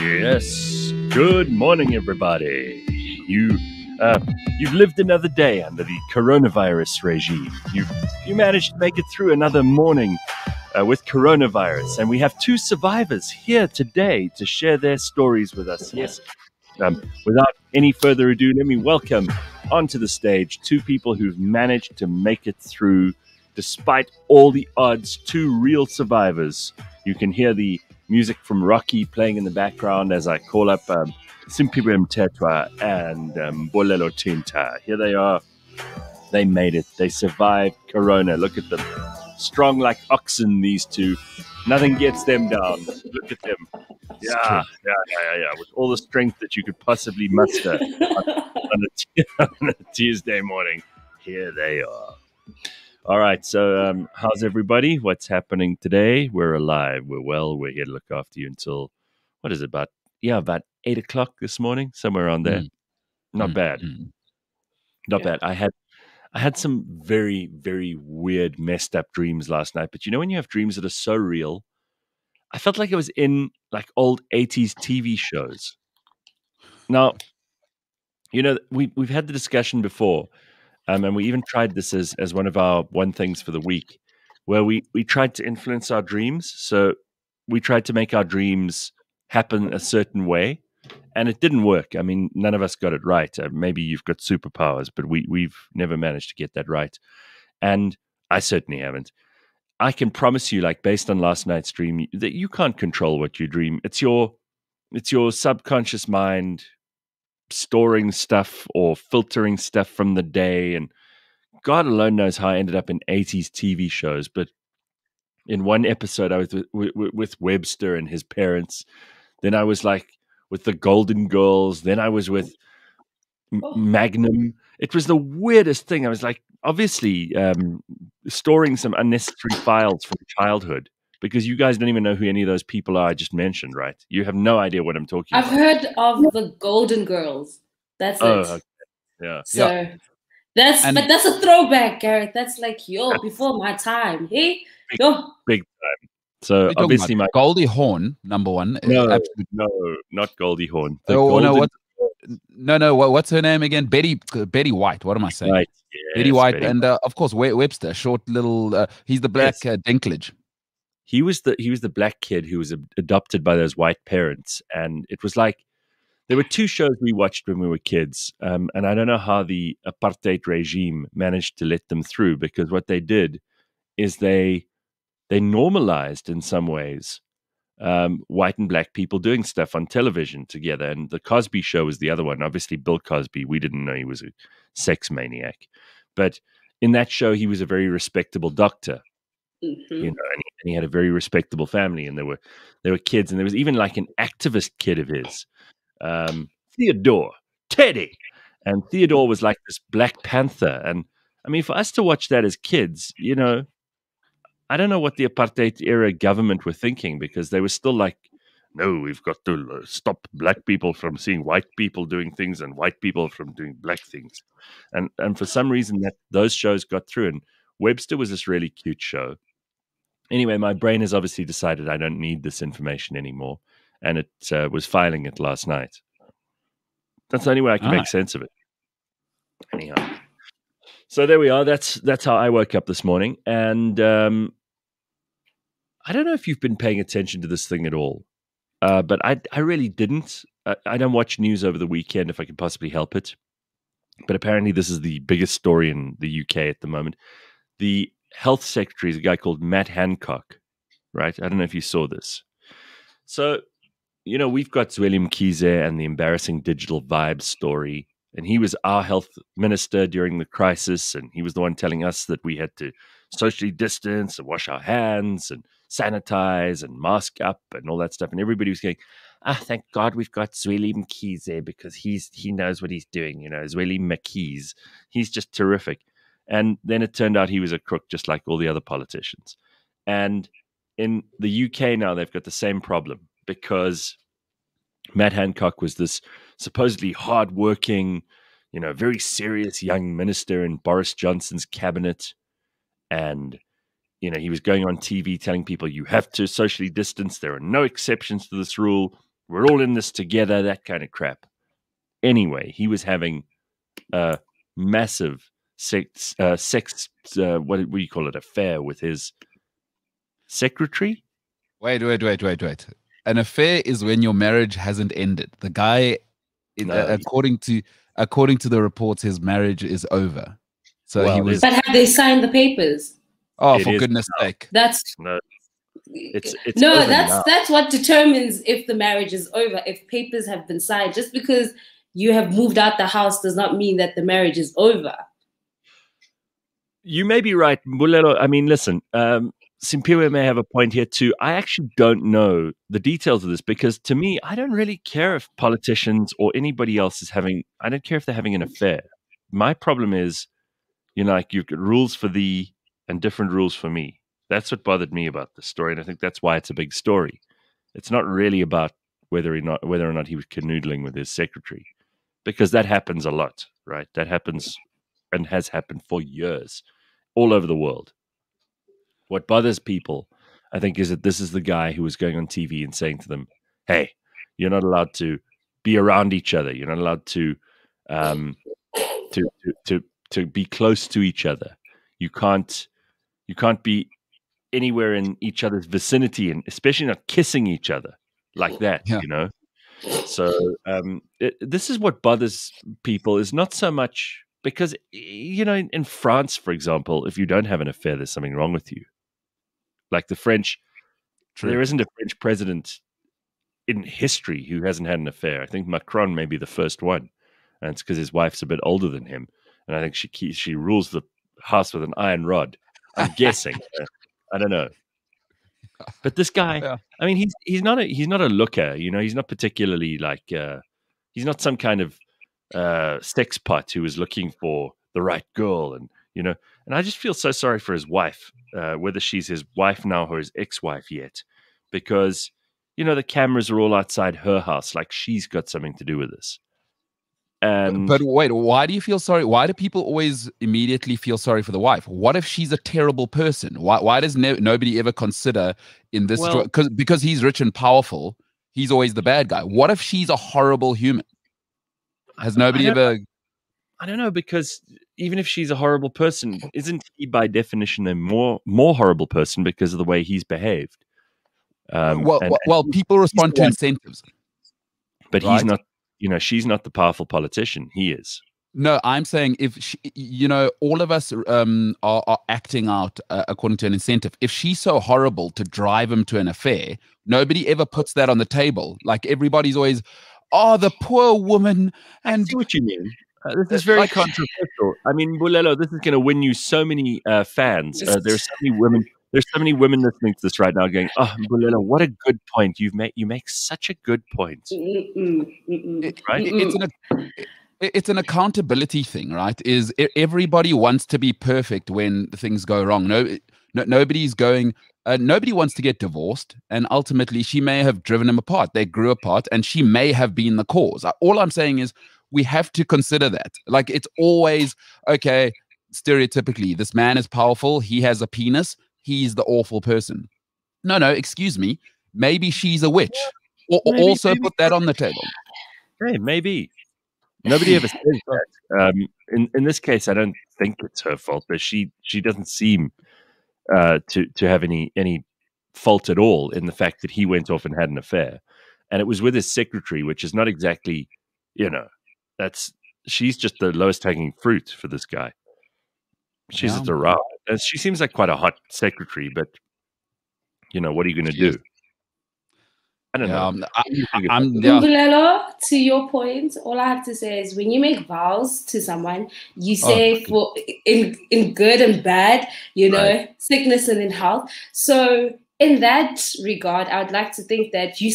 Yes. Good morning, everybody. You've lived another day under the coronavirus regime. You managed to make it through another morning with coronavirus, and we have two survivors here today to share their stories with us. Yes. Without any further ado, let me welcome onto the stage two people who've managed to make it through despite all the odds, two real survivors. You can hear the music from Rocky playing in the background as I call up Simphiwe Mthethwa and Mbulelo Thinta. Here they are. They made it. They survived Corona. Look at them. Strong like oxen, these two. Nothing gets them down. Look at them. Yeah. With all the strength that you could possibly muster on a Tuesday morning. Here they are. All right, so how's everybody? What's happening today? We're alive. We're well. We're here to look after you until, what is it, about 8 o'clock this morning, somewhere around there. Not bad. I had some very, very weird, messed up dreams last night. But you know when you have dreams that are so real? I felt like I was in like old 80s TV shows. Now, you know, we've had the discussion before. And we even tried this as one of our one things for the week, where we tried to influence our dreams. So we tried to make our dreams happen a certain way, and it didn't work. I mean, none of us got it right. Maybe you've got superpowers, but we've never managed to get that right. And I certainly haven't. I can promise you, like based on last night's dream, that you can't control what you dream. It's your subconscious mind storing stuff or filtering stuff from the day, and God alone knows how I ended up in 80s TV shows. But in one episode I was with Webster and his parents, then I was like with the Golden Girls, then I was with Magnum. It was the weirdest thing. I was like obviously storing some unnecessary files from childhood, because you guys don't even know who any of those people are I just mentioned, right? You have no idea what I'm talking about. I've heard of the Golden Girls. That's it. Okay. Yeah. So yeah. That's a throwback, Gareth. That's like, before my time. Hey, big time. So obviously my Goldie Hawn, number one. No, not Goldie Hawn. What's her name again? Betty White. What am I saying? Right. Yes, Betty White, and of course Webster. Short little. He's the black Dinklage. He was the black kid who was adopted by those white parents. And it was like, there were two shows we watched when we were kids. And I don't know how the apartheid regime managed to let them through, because what they did is they normalized in some ways white and black people doing stuff on television together. And the Cosby Show was the other one. Obviously, Bill Cosby, we didn't know he was a sex maniac. But in that show, he was a very respectable doctor. Mm-hmm. You know, and he had a very respectable family, and there were kids, and there was even like an activist kid of his, Teddy, and Theodore was like this Black Panther. And I mean, for us to watch that as kids, you know, I don't know what the apartheid era government were thinking, because they were still like, no, we've got to stop black people from seeing white people doing things and white people from doing black things, and for some reason those shows got through, and Webster was this really cute show. Anyway, my brain has obviously decided I don't need this information anymore, and it was filing it last night. That's the only way I can make sense of it. Anyhow, so there we are. That's how I woke up this morning, and I don't know if you've been paying attention to this thing at all, but I really didn't. I don't watch news over the weekend if I could possibly help it, but apparently this is the biggest story in the UK at the moment. The health secretary is a guy called Matt Hancock, right? I don't know if you saw this. So, you know, we've got Zweli Mkhize and the embarrassing digital vibe story. And he was our health minister during the crisis. And he was the one telling us that we had to socially distance and wash our hands and sanitize and mask up and all that stuff. And everybody was going, thank God we've got Zweli Mkhize, because he knows what he's doing. You know, Zweli Mkhize, he's just terrific. And then it turned out he was a crook, just like all the other politicians. And in the UK now, they've got the same problem, because Matt Hancock was this supposedly hardworking, you know, very serious young minister in Boris Johnson's cabinet. And, you know, he was going on TV telling people, you have to socially distance. There are no exceptions to this rule. we're all in this together, that kind of crap. Anyway, he was having a massive what do you call it, affair with his secretary. Wait. An affair is when your marriage hasn't ended. The guy, according to the reports, his marriage is over. So well, he was. But have they signed the papers? Oh, for goodness' sake! That's no. It's no. That's what determines if the marriage is over. If papers have been signed, just because you have moved out the house does not mean that the marriage is over. You may be right, Mbulelo. I mean, listen. Simphiwe may have a point here too. I actually don't know the details of this because to me, I don't really care if politicians or anybody else is having, I don't care if they're having an affair. My problem is, you know, like you've got rules for thee and different rules for me. That's what bothered me about this story. And I think that's why it's a big story. It's not really about whether or not he was canoodling with his secretary, because that happens a lot, right? That happens and has happened for years all over the world. What bothers people, I think, is that this is the guy who was going on TV and saying to them, hey, you're not allowed to be around each other. You're not allowed to be close to each other. You can't be anywhere in each other's vicinity, and especially not kissing each other like that, yeah. You know? So this is what bothers people, is not so much because, you know, in France, for example, if you don't have an affair, there's something wrong with you. Like the French, there isn't a French president in history who hasn't had an affair. I think Macron may be the first one. And it's because his wife's a bit older than him. And I think she rules the house with an iron rod. I'm guessing. I don't know. But this guy, yeah. I mean, he's not a looker, you know, he's not particularly like, he's not some kind of sex pot who was looking for the right girl. And, you know, and I just feel so sorry for his wife, whether she's his wife now or his ex-wife yet, because, you know, the cameras are all outside her house. Like she's got something to do with this. And but wait, why do you feel sorry? Why do people always immediately feel sorry for the wife? What if she's a terrible person? Why does nobody ever consider in this, well, because he's rich and powerful, he's always the bad guy. What if she's a horrible human? Has nobody ever... I don't know, because even if she's a horrible person, isn't he by definition a more horrible person because of the way he's behaved? Well, people respond to incentives. But right? He's not, you know, she's not the powerful politician. He is. No, I'm saying if, she, you know, all of us are acting out according to an incentive. If she's so horrible to drive him to an affair, nobody ever puts that on the table. Like everybody's always... Oh, the poor woman. And see what you mean. This is very controversial. I mean, Mbulelo, this is going to win you so many fans. There's so many women. There's so many women listening to this right now going, oh, Mbulelo, what a good point. You make such a good point. Right? It's an accountability thing, right? Is everybody wants to be perfect when things go wrong. Nobody's going... nobody wants to get divorced, and ultimately she may have driven him apart. They grew apart, and she may have been the cause. All I'm saying is we have to consider that. Like, it's always, okay, stereotypically, this man is powerful. He has a penis. He's the awful person. No, excuse me. Maybe she's a witch. Or maybe put that on the table. Hey, maybe. Nobody ever says that. In this case, I don't think it's her fault, but she doesn't seem... to have any fault at all in the fact that he went off and had an affair, and it was with his secretary, which is not exactly, you know, she's just the lowest hanging fruit for this guy. She's at the rock. She seems like quite a hot secretary, but you know, what are you going to do? I don't know. Mbulelo, to your point, all I have to say is when you make vows to someone, you say for in good and bad, you know, sickness and in health. So in that regard, I would like to think that you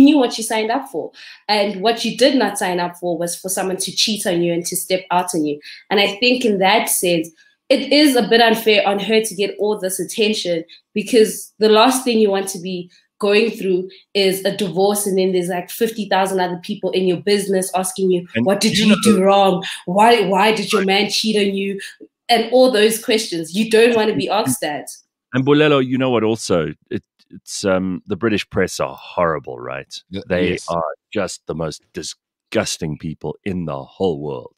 knew what you signed up for, and what you did not sign up for was for someone to cheat on you and to step out on you. And I think in that sense, it is a bit unfair on her to get all this attention, because the last thing you want to be going through is a divorce, and then there's like 50,000 other people in your business asking you, and what did you do wrong? Why did your man cheat on you? And all those questions. You don't want to be asked that. And Mbulelo, you know what also, it's the British press are horrible, right? They are just the most disgusting people in the whole world.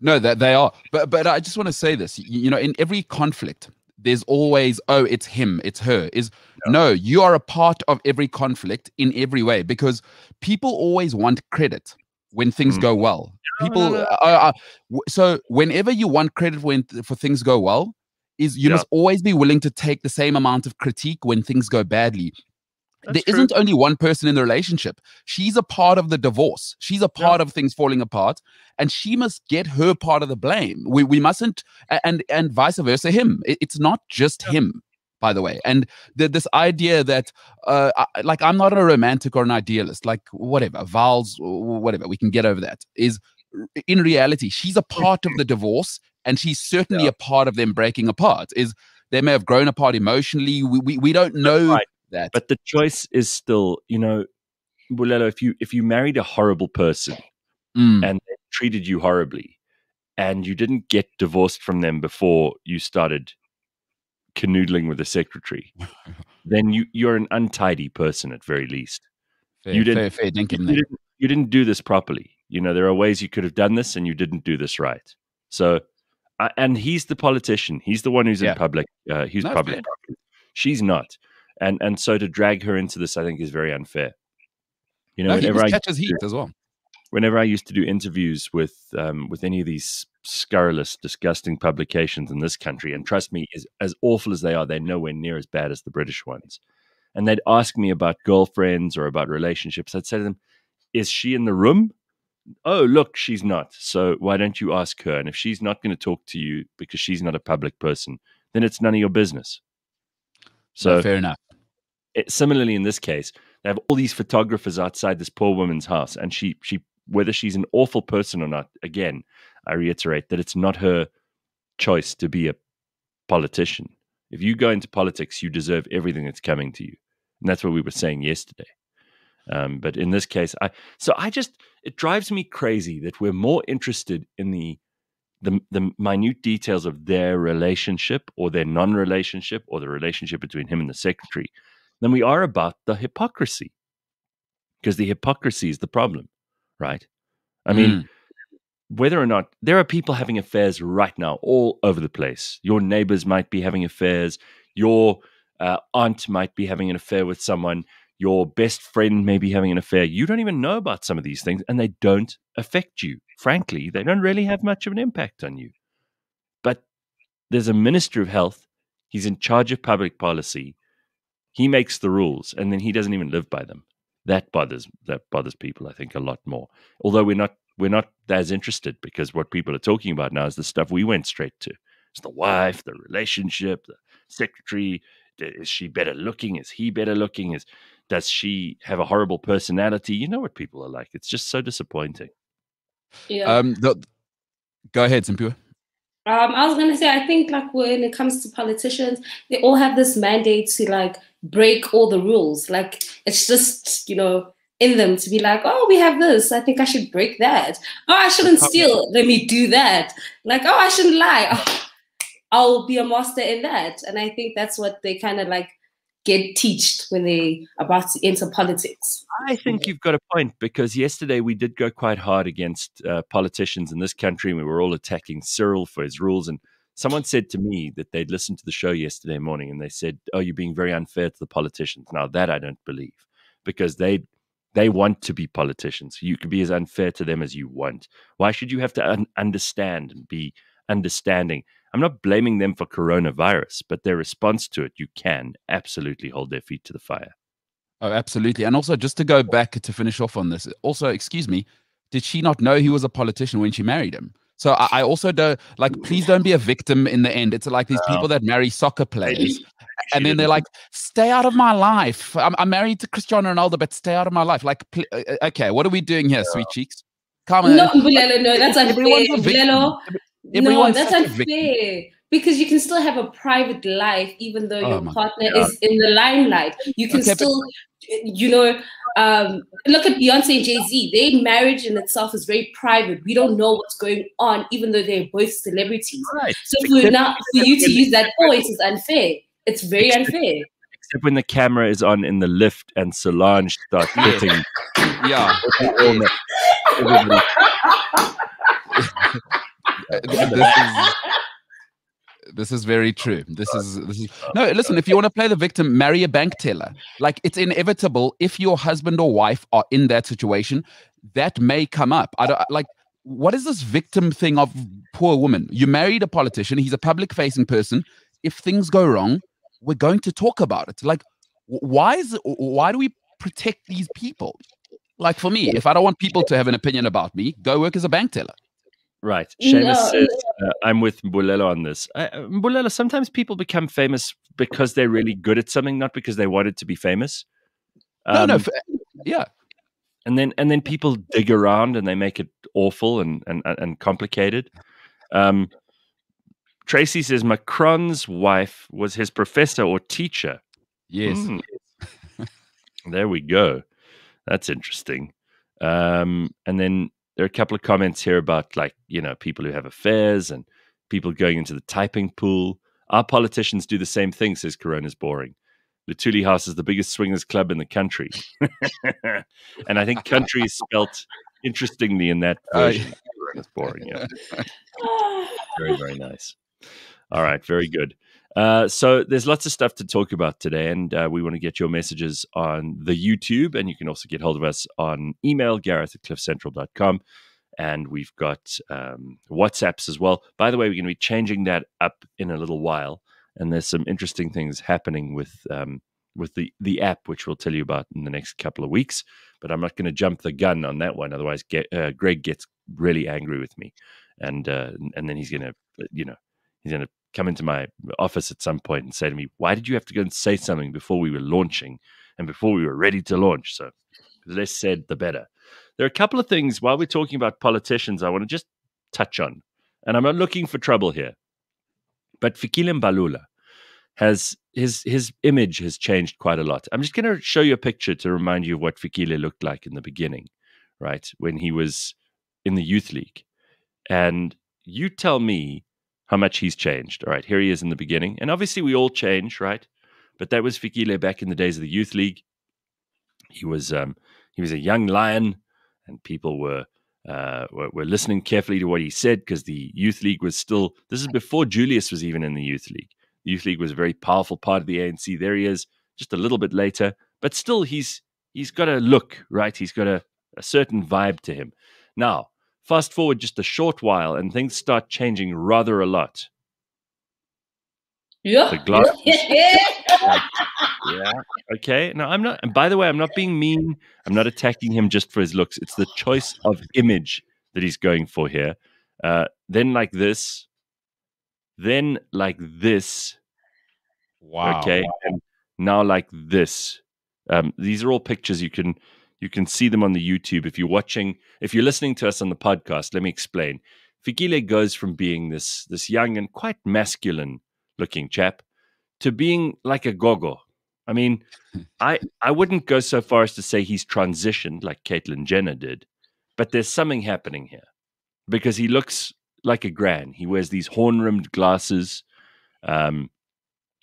No, that they are. But I just want to say this, you know, in every conflict, there's always, oh, it's him, it's her. No, you are a part of every conflict in every way, because people always want credit when things go well. So whenever you want credit for things go well, you must always be willing to take the same amount of critique when things go badly. There isn't only one person in the relationship. She's a part of the divorce. She's a part of things falling apart, and she must get her part of the blame. We mustn't, and vice versa, him. It's not just him, by the way. And this idea that, like, I'm not a romantic or an idealist, like, whatever, Val's, whatever, we can get over that, is in reality, she's a part of the divorce, and she's certainly a part of them breaking apart. They may have grown apart emotionally. We don't know... Right. That. But the choice is still, you know, Mbulelo, if you married a horrible person and they treated you horribly and you didn't get divorced from them before you started canoodling with a secretary, then you're an untidy person at very least. You didn't do this properly. You know, there are ways you could have done this and you didn't do this right. So, and he's the politician. He's the one who's in public. He's public. Fair. She's not. And so to drag her into this, I think, is very unfair. You know, whenever I used to do interviews with any of these scurrilous, disgusting publications in this country, and trust me, as awful as they are, they're nowhere near as bad as the British ones. And they'd ask me about girlfriends or about relationships. I'd say to them, "Is she in the room? Oh, look, she's not. So why don't you ask her? And if she's not going to talk to you because she's not a public person, then it's none of your business." So fair enough. Similarly, in this case, they have all these photographers outside this poor woman's house, and she, whether she's an awful person or not, again, I reiterate that it's not her choice to be a politician. If you go into politics, you deserve everything that's coming to you, and that's what we were saying yesterday. But in this case, it drives me crazy that we're more interested in the minute details of their relationship or their non-relationship or the relationship between him and the secretary then we are about the hypocrisy, because the hypocrisy is the problem, right? I mean, whether or not there are people having affairs right now all over the place. Your neighbors might be having affairs. Your aunt might be having an affair with someone. Your best friend may be having an affair. You don't even know about some of these things, and they don't affect you. Frankly, they don't really have much of an impact on you. But there's a Minister of Health. He's in charge of public policy. He makes the rules, and then he doesn't even live by them. That bothers people, I think, a lot more. Although we're not as interested, because what people are talking about now is the stuff we went straight to. It's the wife, the relationship, the secretary. Is she better looking? Is he better looking? Does she have a horrible personality? You know what people are like. It's just so disappointing. Yeah. Go ahead, Simphiwe. I was going to say, I think, like, when it comes to politicians, they all have this mandate to, like, break all the rules. Like, it's just, you know, in them to be like, oh, we have this. I think I should break that. Oh, I shouldn't steal. Let me do that. Like, oh, I shouldn't lie. Oh, I'll be a master in that. And I think that's what they kind of, like, get taught when they about to enter politics. I think you've got a point, because yesterday we did go quite hard against politicians in this country, and we were all attacking Cyril for his rules. And someone said to me that they'd listened to the show yesterday morning, and they said, oh, you're being very unfair to the politicians. Now, that I don't believe, because they want to be politicians. You can be as unfair to them as you want. Why should you have to understand and be understanding? I'm not blaming them for coronavirus, but their response to it, you can absolutely hold their feet to the fire. Oh, absolutely. And also, just to go back to finish off on this, also, excuse me, did she not know he was a politician when she married him? So I also don't, like, please don't be a victim in the end. It's like these people that marry soccer players, and then they're like, stay out of my life. I'm married to Cristiano Ronaldo, but stay out of my life. Like, okay, what are we doing here, sweet cheeks? Come on. No, Mbulelo, no, that's unfair. Everyone's that's unfair, because you can still have a private life even though your partner is in the limelight. You can still, you know, look at Beyonce and Jay-Z. Their marriage in itself is very private. We don't know what's going on, even though they're both celebrities. Right. So for you to use that voice is unfair. It's very unfair. except when the camera is on in the lift and Solange starts hitting. Yeah. This is very true. This is no. Listen, if you want to play the victim, marry a bank teller. Like, it's inevitable. If your husband or wife are in that situation, that may come up. I don't like. What is this victim thing of poor woman? You married a politician. He's a public-facing person. If things go wrong, we're going to talk about it. Like, why do we protect these people? Like, for me, if I don't want people to have an opinion about me, go work as a bank teller. Right. Seamus says, I'm with Mbulelo on this. Mbulelo, sometimes people become famous because they're really good at something, not because they wanted to be famous. Yeah. And then people dig around and they make it awful and complicated. Tracy says Macron's wife was his professor or teacher. Yes. Mm. There we go. That's interesting. And then there are a couple of comments here about, like, you know, people who have affairs and people going into the typing pool. Our politicians do the same thing, says Corona's Boring. The Thule House is the biggest swingers club in the country. And I think country is spelt interestingly in that version. It's boring, yeah. Very, very nice. All right, very good. So there's lots of stuff to talk about today, and we want to get your messages on the YouTube, and you can also get hold of us on email, gareth@cliffcentral.com, and we've got WhatsApps as well. By the way, we're going to be changing that up in a little while. And there's some interesting things happening with the app, which we'll tell you about in the next couple of weeks. But I'm not going to jump the gun on that one, otherwise Greg gets really angry with me, and then he's going to, you know, he's going to come into my office at some point and say to me, "Why did you have to go and say something before we were launching and before we were ready to launch?" So the less said, the better. There are a couple of things while we're talking about politicians I want to just touch on, and I'm not looking for trouble here. But Fikile Mbalula, his image has changed quite a lot. I'm just going to show you a picture to remind you of what Fikile looked like in the beginning, right, when he was in the youth league. And you tell me how much he's changed. All right, here he is in the beginning. And obviously we all change, right? But that was Fikile back in the days of the youth league. He was a young lion, and people were listening carefully to what he said, because the youth league was still, this is before Julius was even in the youth league. The youth league was a very powerful part of the ANC. There he is just a little bit later, but still he's got a look, right? He's got a certain vibe to him. Now, fast forward just a short while and things start changing rather a lot. Yeah. The glasses. Yeah. Okay. No, I'm not. And by the way, I'm not being mean. I'm not attacking him just for his looks. It's the choice of image that he's going for here. Then like this. Then like this. Wow. Okay. And now like this. These are all pictures. You can see them on the YouTube. If you're watching, if you're listening to us on the podcast, let me explain. Fikile goes from being this young and quite masculine looking chap to being like a gogo. I mean, I wouldn't go so far as to say he's transitioned like Caitlyn Jenner did, but there's something happening here because he looks like a gran. He wears these horn-rimmed glasses,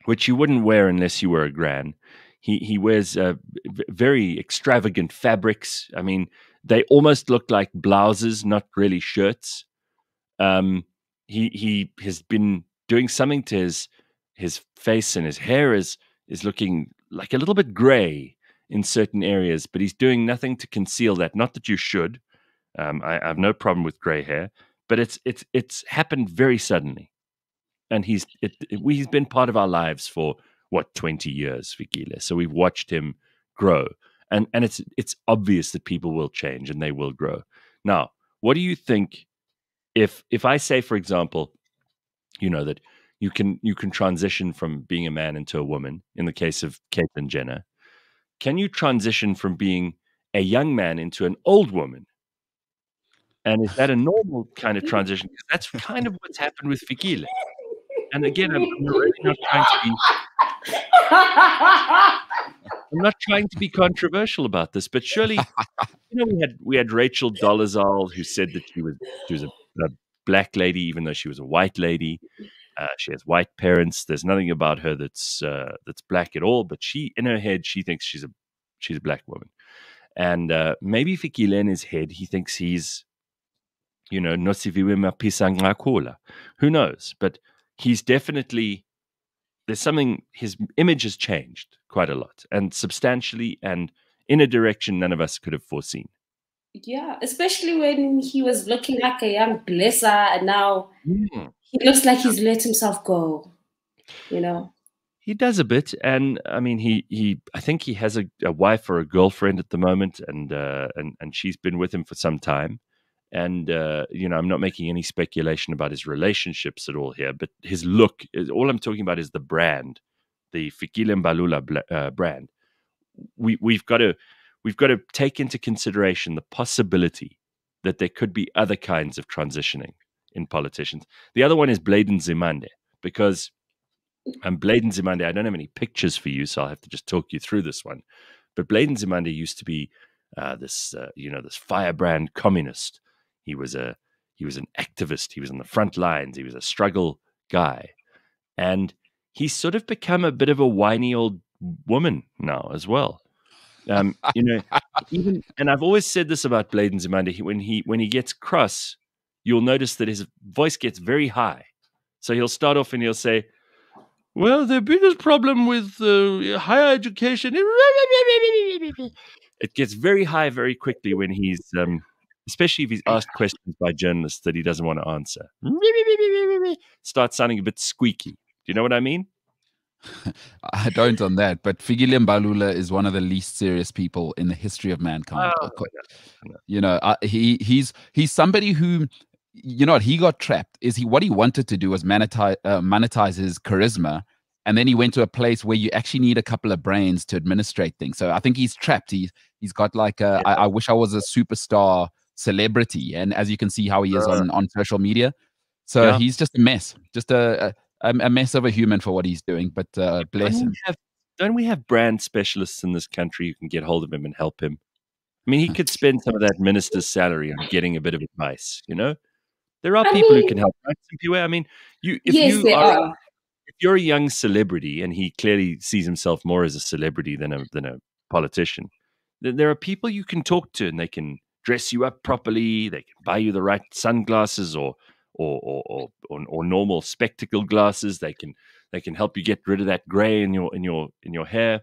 which you wouldn't wear unless you were a gran. He wears very extravagant fabrics. I mean, they almost look like blouses, not really shirts. He has been doing something to his face, and his hair is looking like a little bit gray in certain areas, but he's doing nothing to conceal that. Not that you should. I have no problem with gray hair, but it's happened very suddenly, and he's been part of our lives for what, 20 years, Fikile. So we've watched him grow, and it's obvious that people will change and they will grow. Now, what do you think if I say, for example, you know, that you can transition from being a man into a woman, in the case of Caitlyn Jenner. Can you transition from being a young man into an old woman? And is that a normal kind of transition? Because that's kind of what's happened with Fikile. And again, I'm not trying to be controversial about this, but surely, you know, we had Rachel Dolezal, who said that she was a black lady, even though she was a white lady. She has white parents. There's nothing about her that's black at all. But she, in her head, she thinks she's a black woman. And maybe Fikile in his head, he thinks he's, you know, Nosiviwe Mapisanga Kola. Who knows? But he's definitely, there's something, his image has changed quite a lot, and substantially, and in a direction none of us could have foreseen. Yeah, especially when he was looking like a young blesser, and now he looks like he's let himself go, you know. He does a bit, and I mean, I think he has a wife or a girlfriend at the moment, and she's been with him for some time. And you know, I'm not making any speculation about his relationships at all here, but his look is, all I'm talking about is the brand, the Fikile Mbalula brand. We've got to take into consideration the possibility that there could be other kinds of transitioning in politicians. The other one is Blade Nzimande, because Blade Nzimande, I don't have any pictures for you, so I'll have to just talk you through this one. But Blade Nzimande used to be this firebrand communist. He was an activist. He was on the front lines. He was a struggle guy, and he's sort of become a bit of a whiny old woman now as well. You know, even, and I've always said this about Blade Nzimande, when he gets cross, you'll notice that his voice gets very high. So he'll start off and he'll say, well, the biggest problem with higher education, it gets very high very quickly when he's, especially if he's asked questions by journalists that he doesn't want to answer. Starts sounding a bit squeaky. Do you know what I mean? I don't on that, but Fikile Mbalula is one of the least serious people in the history of mankind. Oh, no. You know, he's somebody who, you know, he got trapped. What he wanted to do was monetize his charisma, and then he went to a place where you actually need a couple of brains to administrate things. So I think he's trapped. He's got like a, I wish I was a superstar celebrity, and as you can see how he is on social media. So he's just a mess, just a mess of a human for what he's doing, but bless him. Don't we have brand specialists in this country who can get hold of him and help him? I mean, he could spend some of that minister's salary on getting a bit of advice, you know? There are people who can help, right? Simphiwe, I mean, if you're a young celebrity, and he clearly sees himself more as a celebrity than a politician, then there are people you can talk to, and they can dress you up properly, they can buy you the right sunglasses or normal spectacle glasses. They can help you get rid of that gray in your hair.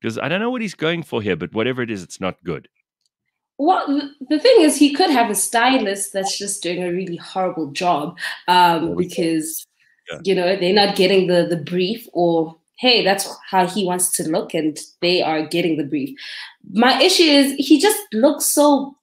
Because I don't know what he's going for here, but whatever it is, it's not good. Well, the thing is, he could have a stylist that's just doing a really horrible job, because you know, they're not getting the brief, or hey, that's how he wants to look, and they are getting the brief. My issue is he just looks so,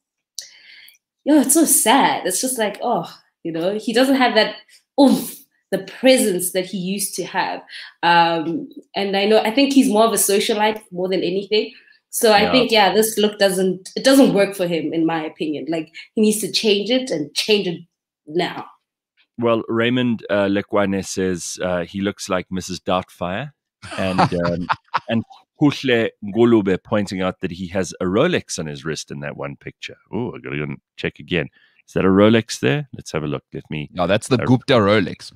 you know, it's so sad. It's just like, oh. You know, he doesn't have that oomph, the presence that he used to have. And I think he's more of a socialite more than anything. So I think, this look doesn't work for him, in my opinion. Like, he needs to change it, and change it now. Well, Raymond Lekwane says he looks like Mrs. Doubtfire. And and Huhle Ngolube pointing out that he has a Rolex on his wrist in that one picture. Oh, I got to go and check again. Is that a Rolex there? Let's have a look. Let me. No, that's the Gupta Rolex.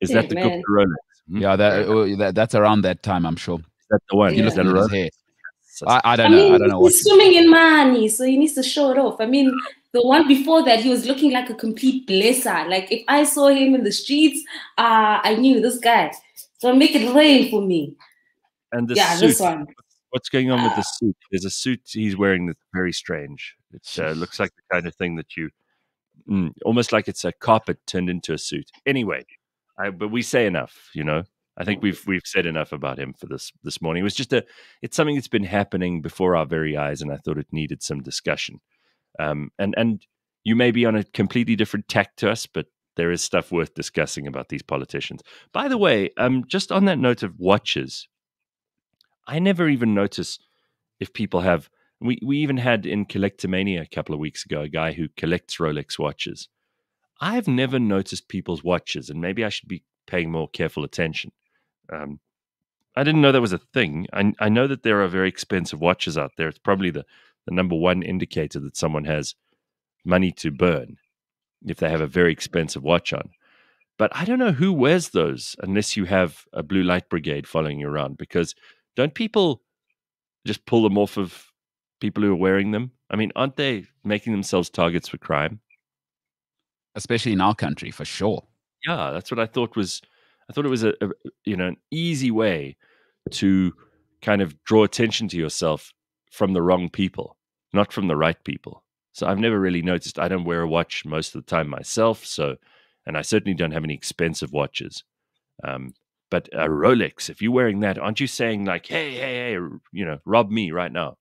Is that the Gupta Rolex? Hmm? Yeah, that's around that time, I'm sure. Is that the one? Yeah. Is that a Rolex? I don't know. I don't know. He's swimming in money, so he needs to show it off. I mean, the one before that, he was looking like a complete blesser. Like, if I saw him in the streets, I knew this guy. So make it rain for me. And the suit. This one. What's going on with the suit? There's a suit he's wearing that's very strange. It looks like the kind of thing that you. Almost like it's a carpet turned into a suit. Anyway, but we say enough, you know. I think we've said enough about him for this morning. It was just it's something that's been happening before our very eyes, and I thought it needed some discussion. And you may be on a completely different tack to us, but there is stuff worth discussing about these politicians. By the way, just on that note of watches, I never even notice if people have. We even had in Collectomania a couple of weeks ago a guy who collects Rolex watches. I've never noticed people's watches, and maybe I should be paying more careful attention. I didn't know that was a thing. I know that there are very expensive watches out there. It's probably the number one indicator that someone has money to burn if they have a very expensive watch on. But I don't know who wears those unless you have a blue light brigade following you around, because don't people just pull them off of people who are wearing them? I mean, aren't they making themselves targets for crime? Especially in our country, for sure. Yeah, that's what I thought was, I thought it was a you know, an easy way to kind of draw attention to yourself from the wrong people, not from the right people. So I've never really noticed. I don't wear a watch most of the time myself, so, and I certainly don't have any expensive watches. But a Rolex, if you're wearing that, aren't you saying like, hey, hey, hey, you know, rob me right now?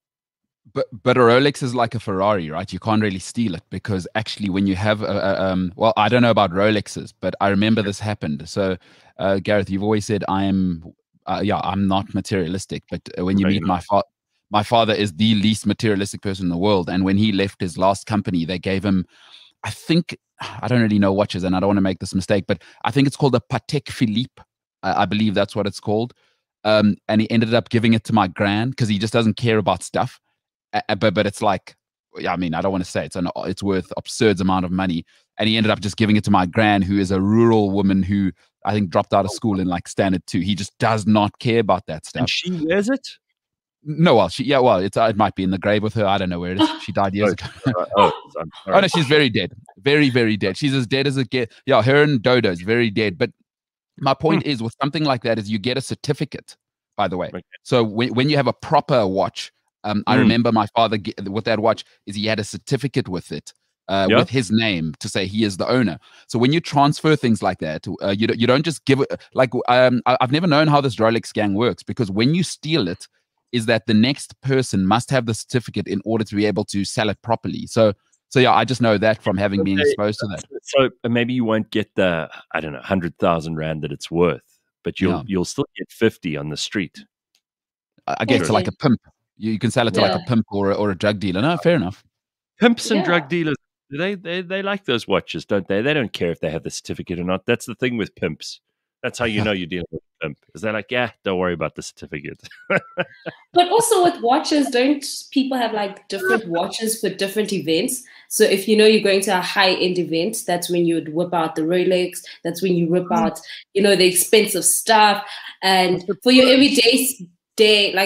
But a Rolex is like a Ferrari, right? You can't really steal it, because actually when you have well, I don't know about Rolexes, but I remember this happened. So, Gareth, you've always said I'm not materialistic, but when you meet my father is the least materialistic person in the world. And when he left his last company, they gave him, I think, I don't really know watches and I don't want to make this mistake, but I think it's called a Patek Philippe. I believe that's what it's called. And he ended up giving it to my gran because he just doesn't care about stuff. But it's like, I mean, I don't want to say it's worth absurd amount of money. And he ended up just giving it to my gran, who is a rural woman who I think dropped out of school in like standard 2. He just does not care about that stuff. And she wears it? No, well, it might be in the grave with her. I don't know where it is. She died years ago. Oh, no, she's very dead. Very, very dead. She's as dead as it gets. Yeah, her and Dodo's very dead. But my point is, with something like that, is you get a certificate, by the way. Okay. So when you have a proper watch, I remember my father with that watch is he had a certificate with it, with his name to say he is the owner. So when you transfer things like that, you don't just give it. Like I've never known how this Rolex gang works, because when you steal it, is that the next person must have the certificate in order to be able to sell it properly. So yeah, I just know that from having been exposed to that. So maybe you won't get the, I don't know, 100,000 rand that it's worth, but you'll still get 50 on the street. I guess to like a pimp. You can sell it to like a pimp or a drug dealer. No, fair enough. Pimps and drug dealers, they like those watches, don't they? They don't care if they have the certificate or not. That's the thing with pimps. That's how you know you're dealing with a pimp. Because they're like, yeah, don't worry about the certificate. But also with watches, don't people have like different watches for different events? So if you know you're going to a high-end event, that's when you would whip out the Rolex. That's when you whip out, you know, the expensive stuff. And for your day-to-day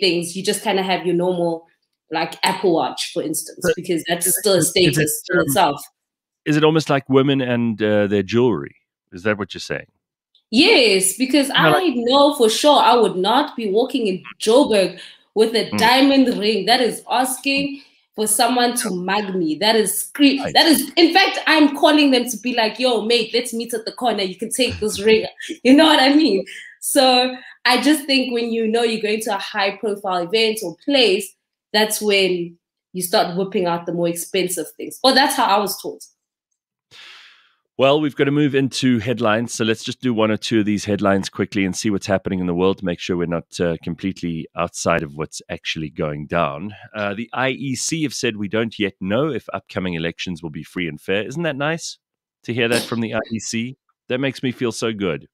things, you just kind of have your normal, like Apple Watch, for instance, because that's still a status in itself. Is it almost like women and their jewelry? Is that what you're saying? Yes, because I know for sure I would not be walking in Joburg with a diamond ring. That is asking for someone to mug me. That is screaming. That is, in fact, I'm calling them to be like, yo, mate, let's meet at the corner. You can take this ring. You know what I mean? So I just think when you know you're going to a high-profile event or place, that's when you start whipping out the more expensive things. Or that's how I was taught. Well, we've got to move into headlines, so let's just do one or two of these headlines quickly and see what's happening in the world to make sure we're not completely outside of what's actually going down. The IEC have said we don't yet know if upcoming elections will be free and fair. Isn't that nice to hear that from the IEC? That makes me feel so good.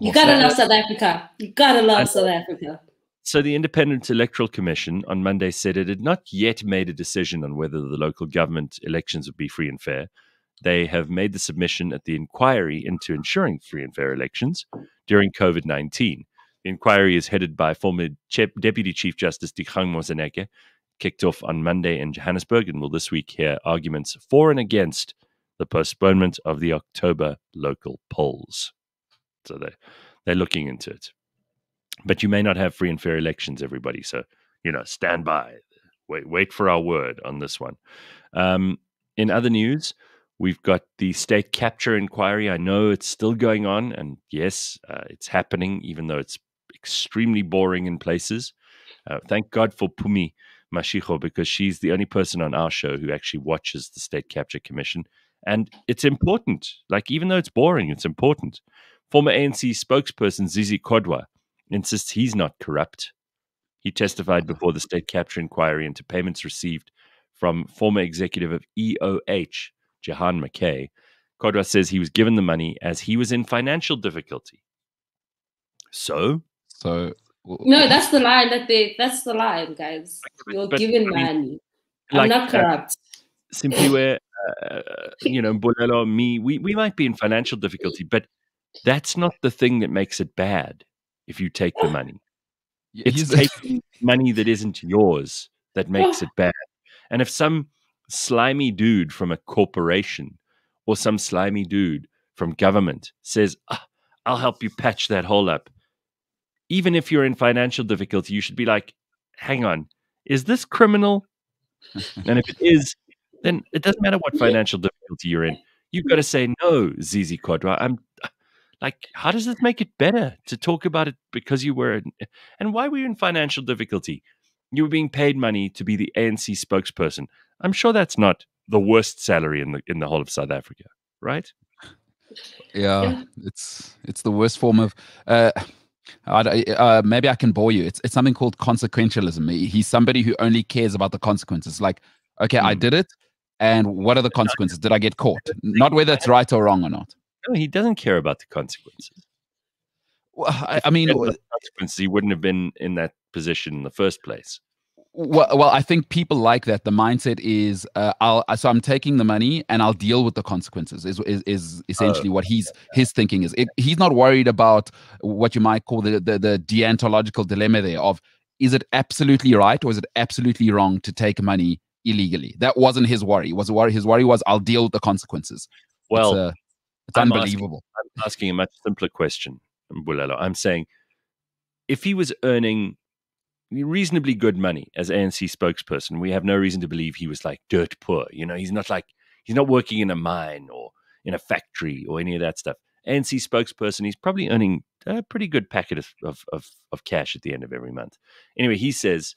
You gotta love South Africa. You gotta love South Africa. So the Independent Electoral Commission on Monday said it had not yet made a decision on whether the local government elections would be free and fair. They have made the submission at the inquiry into ensuring free and fair elections during COVID-19. The inquiry is headed by former Deputy Chief Justice Dikgang Moseneke, kicked off on Monday in Johannesburg, and will this week hear arguments for and against the postponement of the October local polls. So they're looking into it. But you may not have free and fair elections, everybody. So, you know, stand by. Wait for our word on this one. In other news, we've got the state capture inquiry. I know it's still going on. And yes, it's happening, even though it's extremely boring in places. Thank God for Pumi Mashego, because she's the only person on our show who actually watches the State Capture Commission. And it's important. Like, even though it's boring, it's important. Former ANC spokesperson Zizi Kodwa insists he's not corrupt. He testified before the state capture inquiry into payments received from former executive of EOH, Jahan McKay. Kodwa says he was given the money as he was in financial difficulty. So no, that's the line that that's the line, guys. You're given money. I'm not corrupt. Simphiwe you know, Mbulelo, me, we might be in financial difficulty, but that's not the thing that makes it bad if you take the money. It's taking money that isn't yours that makes it bad. And if some slimy dude from a corporation or some slimy dude from government says, I'll help you patch that hole up, even if you're in financial difficulty, you should be like, hang on, is this criminal? And if it is, then it doesn't matter what financial difficulty you're in. You've got to say, no, Zizi Kodwa, I'm like, how does this make it better to talk about it because you were, and why were you in financial difficulty? You were being paid money to be the ANC spokesperson. I'm sure that's not the worst salary in the whole of South Africa, right? Yeah, it's the worst form of, maybe I can bore you. It's something called consequentialism. He's somebody who only cares about the consequences. Like, okay, I did it, and what are the consequences? Did I get caught? Not whether it's right or wrong or not. No, he doesn't care about the consequences. Well, I mean, consequences, he wouldn't have been in that position in the first place. Well, I think people like that. The mindset is, so I'm taking the money and I'll deal with the consequences. Is essentially what his thinking is. He's not worried about what you might call the deontological dilemma there of, is it absolutely right or is it absolutely wrong to take money illegally? That wasn't his worry. His worry was, I'll deal with the consequences. Well, it's unbelievable. I'm asking a much simpler question, Mbulelo. I'm saying, if he was earning reasonably good money as ANC spokesperson, we have no reason to believe he was like dirt poor. You know, he's not working in a mine or in a factory or any of that stuff. ANC spokesperson, he's probably earning a pretty good packet of cash at the end of every month. Anyway, he says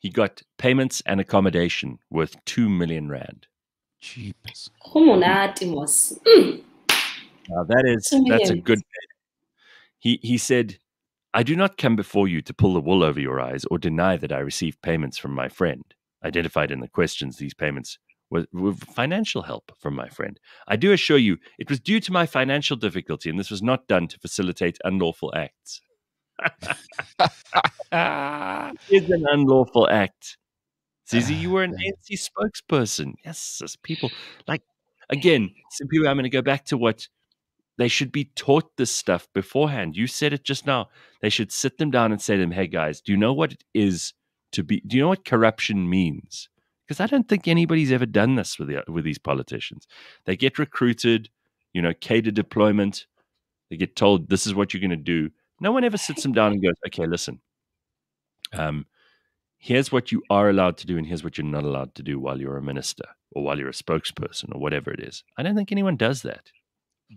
he got payments and accommodation worth 2 million rand. Jeepers. Now that's a good payment. He said, I do not come before you to pull the wool over your eyes or deny that I received payments from my friend. Identified in the questions, these payments were financial help from my friend. I do assure you, it was due to my financial difficulty, and this was not done to facilitate unlawful acts. It is an unlawful act. Zizi, you were an ANC spokesperson. Yes, people. Like, again, some people, I'm going to go back to what they should be taught this stuff beforehand. You said it just now. They should sit them down and say to them, hey, guys, do you know what it is to be? Do you know what corruption means? Because I don't think anybody's ever done this with these politicians. They get recruited, you know, cater deployment. They get told this is what you're going to do. No one ever sits them down and goes, okay, listen, here's what you are allowed to do and here's what you're not allowed to do while you're a minister or while you're a spokesperson or whatever it is. I don't think anyone does that.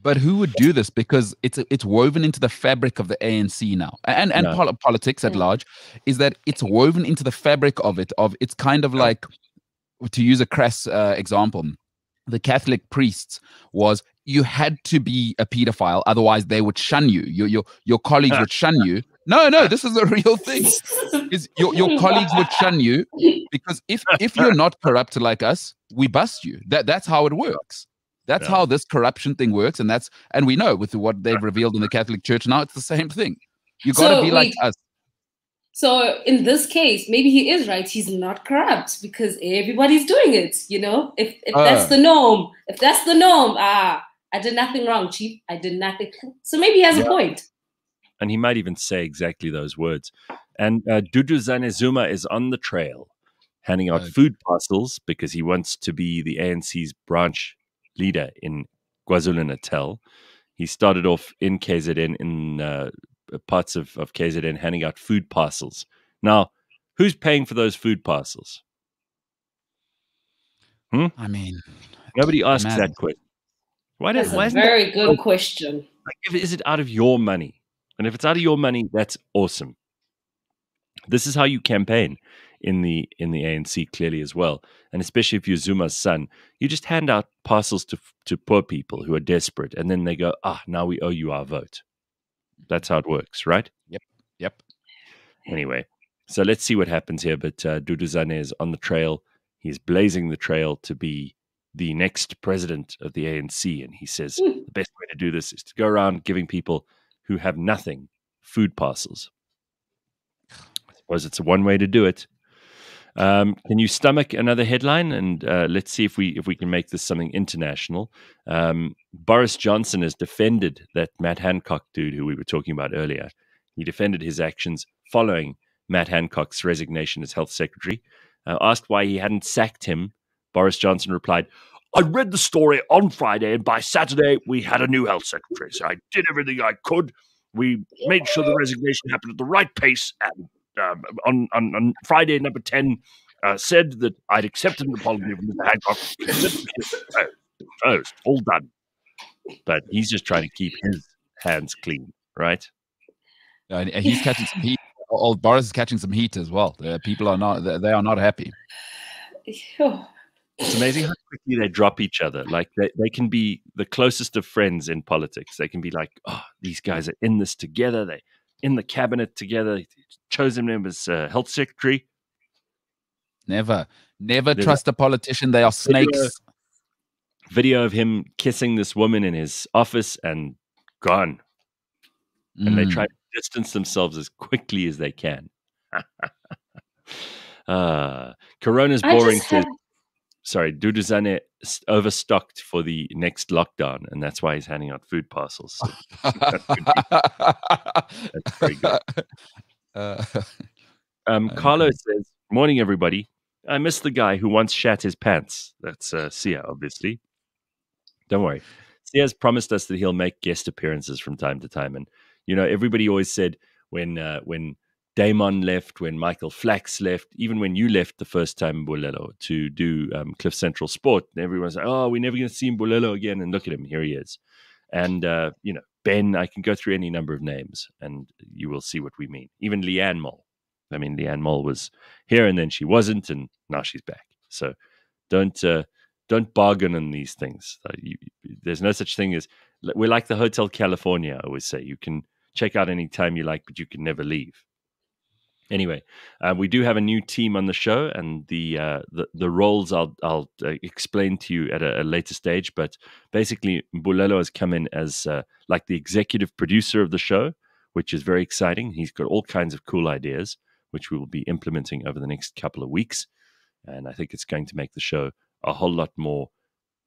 But who would do this? Because it's woven into the fabric of the ANC now, and politics at large, is that it's woven into the fabric of it. It's kind of like, to use a crass example, the Catholic priests was, you had to be a pedophile, otherwise they would shun you. Your colleagues would shun you. No, this is the real thing. Is your colleagues would shun you because if you're not corrupt like us, we bust you. That's how it works. That's how this corruption thing works, and we know with what they've revealed in the Catholic Church now, it's the same thing. You got to be like us. So in this case, maybe he is right. He's not corrupt because everybody's doing it. You know, if that's the norm, I did nothing wrong, Chief. I did nothing. So maybe he has a point. And he might even say exactly those words. And Dudu Zanezuma is on the trail, handing out food parcels because he wants to be the ANC's branch leader in KwaZulu-Natal. He started off in KZN, in parts of KZN, handing out food parcels. Now, who's paying for those food parcels? I mean, nobody asks that question. That's a very good question. Like, is it out of your money? And if it's out of your money, that's awesome. This is how you campaign in the ANC, clearly, as well, and especially if you're Zuma's son. You just hand out parcels to poor people who are desperate, and then they go, now we owe you our vote. That's how it works, right? Yep. Anyway, so let's see what happens here, but Dudu Zane is on the trail. He's blazing the trail to be the next president of the ANC, and he says the best way to do this is to go around giving people who have nothing food parcels. I suppose it's one way to do it. Can you stomach another headline? And let's see if we can make this something international. Boris Johnson has defended that Matt Hancock dude who we were talking about earlier. He defended his actions following Matt Hancock's resignation as health secretary. Asked why he hadn't sacked him, Boris Johnson replied, "I read the story on Friday, and by Saturday, we had a new health secretary. So I did everything I could. We made sure the resignation happened at the right pace. And on Friday, number 10 said that I'd accepted an apology from Mr. Hancock. Oh, it's all done." But he's just trying to keep his hands clean, right? And he's catching some heat. Old Boris is catching some heat as well. People are not; they are not happy. Sure. It's amazing how quickly they drop each other. Like they can be the closest of friends in politics. They can be like, "Oh, these guys are in this together. They're in the cabinet together. They chose him as health secretary." Never trust a politician. They are snakes. Video of him kissing this woman in his office and gone. And they try to distance themselves as quickly as they can. Corona's boring. Sorry, Duduzane overstocked for the next lockdown, and that's why he's handing out food parcels. So that's pretty good. Carlo says, "Morning, everybody. I miss the guy who once shat his pants." That's Sia, obviously. Don't worry. Sia's promised us that he'll make guest appearances from time to time. And, you know, everybody always said when Damon left, when Michael Flax left, even when you left the first time, Mbulelo, to do Cliff Central Sport, everyone's like, "Oh, we're never going to see Mbulelo again." And look at him, here he is. And, you know, Ben, I can go through any number of names and you will see what we mean. Even Leanne Moll. I mean, Leanne Moll was here and then she wasn't, and now she's back. So don't bargain on these things. There's no such thing as, we're like the Hotel California, I always say. You can check out any time you like, but you can never leave. Anyway, we do have a new team on the show, and the roles I'll explain to you at a later stage. But basically, Mbulelo has come in as like the executive producer of the show, which is very exciting. He's got all kinds of cool ideas, which we will be implementing over the next couple of weeks. And I think it's going to make the show a whole lot more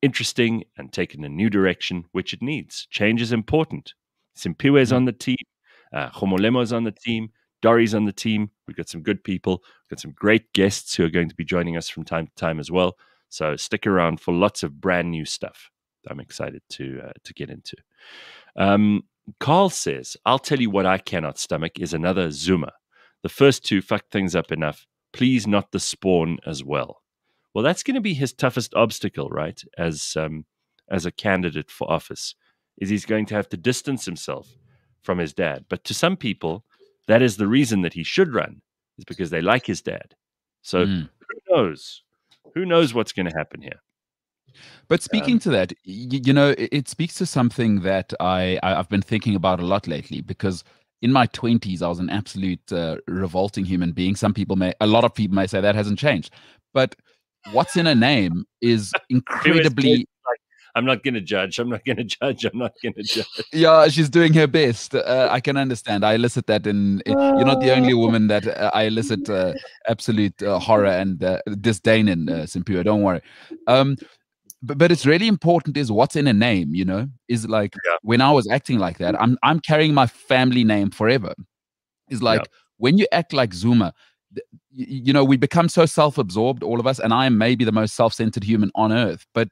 interesting and take in a new direction, which it needs. Change is important. Simphiwe's on the team. Homolemo's on the team. Dory's on the team. We've got some good people. We've got some great guests who are going to be joining us from time to time as well. So stick around for lots of brand new stuff I'm excited to get into. Carl says, "I'll tell you what I cannot stomach is another Zuma. The first two fucked things up enough. Please not the spawn as well." Well, that's going to be his toughest obstacle, right, as a candidate for office, is he's going to have to distance himself from his dad. But to some people, that is the reason that he should run, is because they like his dad. So who knows? Who knows what's going to happen here? But speaking to that, you know, it speaks to something that I've been thinking about a lot lately, because in my 20s, I was an absolute revolting human being. A lot of people may say that hasn't changed. But what's in a name is incredibly... I'm not going to judge. I'm not going to judge. I'm not going to judge. Yeah, she's doing her best. I can understand. I elicit that in you're not the only woman that I elicit absolute horror and disdain in, Simphiwe. Don't worry. But it's really important is what's in a name, you know, is like when I was acting like that, I'm carrying my family name forever. It's like when you act like Zuma, you know, we become so self-absorbed, all of us, and I am maybe the most self-centered human on earth, but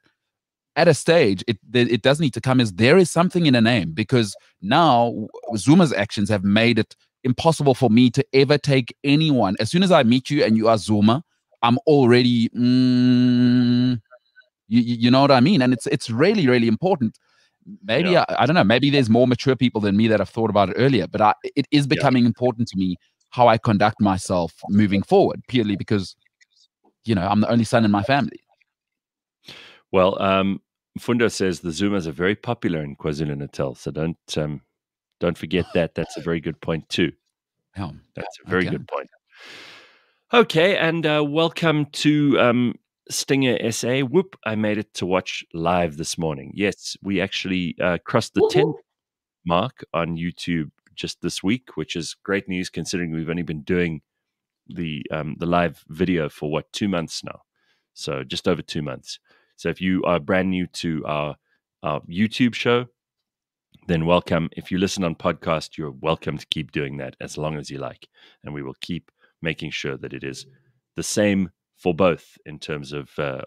at a stage, it does need to come as there is something in a name, because now Zuma's actions have made it impossible for me to ever take anyone. As soon as I meet you and you are Zuma, I'm already, you know what I mean? And it's really, really important. Maybe, I don't know, maybe there's more mature people than me that have thought about it earlier, but it is becoming important to me how I conduct myself moving forward, purely because, you know, I'm the only son in my family. Well, Fundo says the Zumas are very popular in KwaZulu-Natal, so don't forget that. That's a very good point too. That's a very good point. Okay, and welcome to Stinger SA. Whoop, I made it to watch live this morning. Yes, we actually crossed the 10th mark on YouTube just this week, which is great news considering we've only been doing the live video for what, 2 months now, so just over 2 months. So if you are brand new to our YouTube show, then welcome. If you listen on podcast, you're welcome to keep doing that as long as you like, and we will keep making sure that it is the same for both in terms of the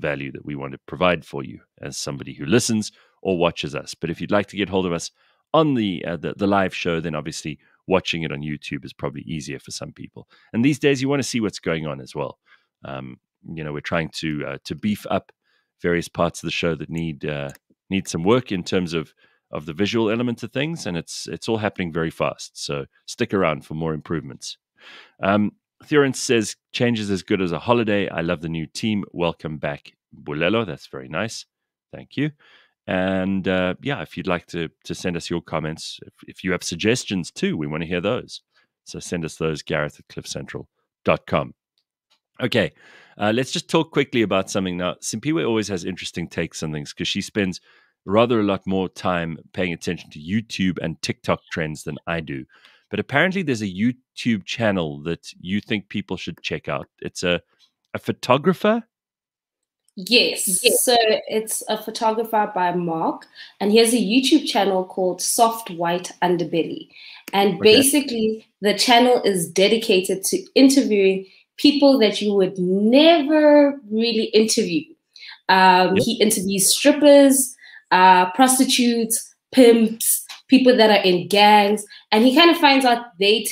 value that we want to provide for you as somebody who listens or watches us. But if you'd like to get hold of us on the live show, then obviously watching it on YouTube is probably easier for some people. And these days, you want to see what's going on as well. You know, we're trying to beef up various parts of the show that need some work in terms of the visual element of things, and it's all happening very fast, so stick around for more improvements. Theorence says, change is as good as a holiday. I love the new team. Welcome back, Mbulelo. That's very nice. Thank you. And yeah, if you'd like to send us your comments, if you have suggestions too, we want to hear those. So send us those, gareth@cliffcentral.com. Okay, let's just talk quickly about something now. Simphiwe always has interesting takes on things because she spends rather a lot more time paying attention to YouTube and TikTok trends than I do. But apparently there's a YouTube channel that you think people should check out. It's a photographer? Yes. So it's a photographer by Mark, and he has a YouTube channel called Soft White Underbelly. And basically the channel is dedicated to interviewing people that you would never really interview. He interviews strippers, prostitutes, pimps, people that are in gangs, and he kind of finds out their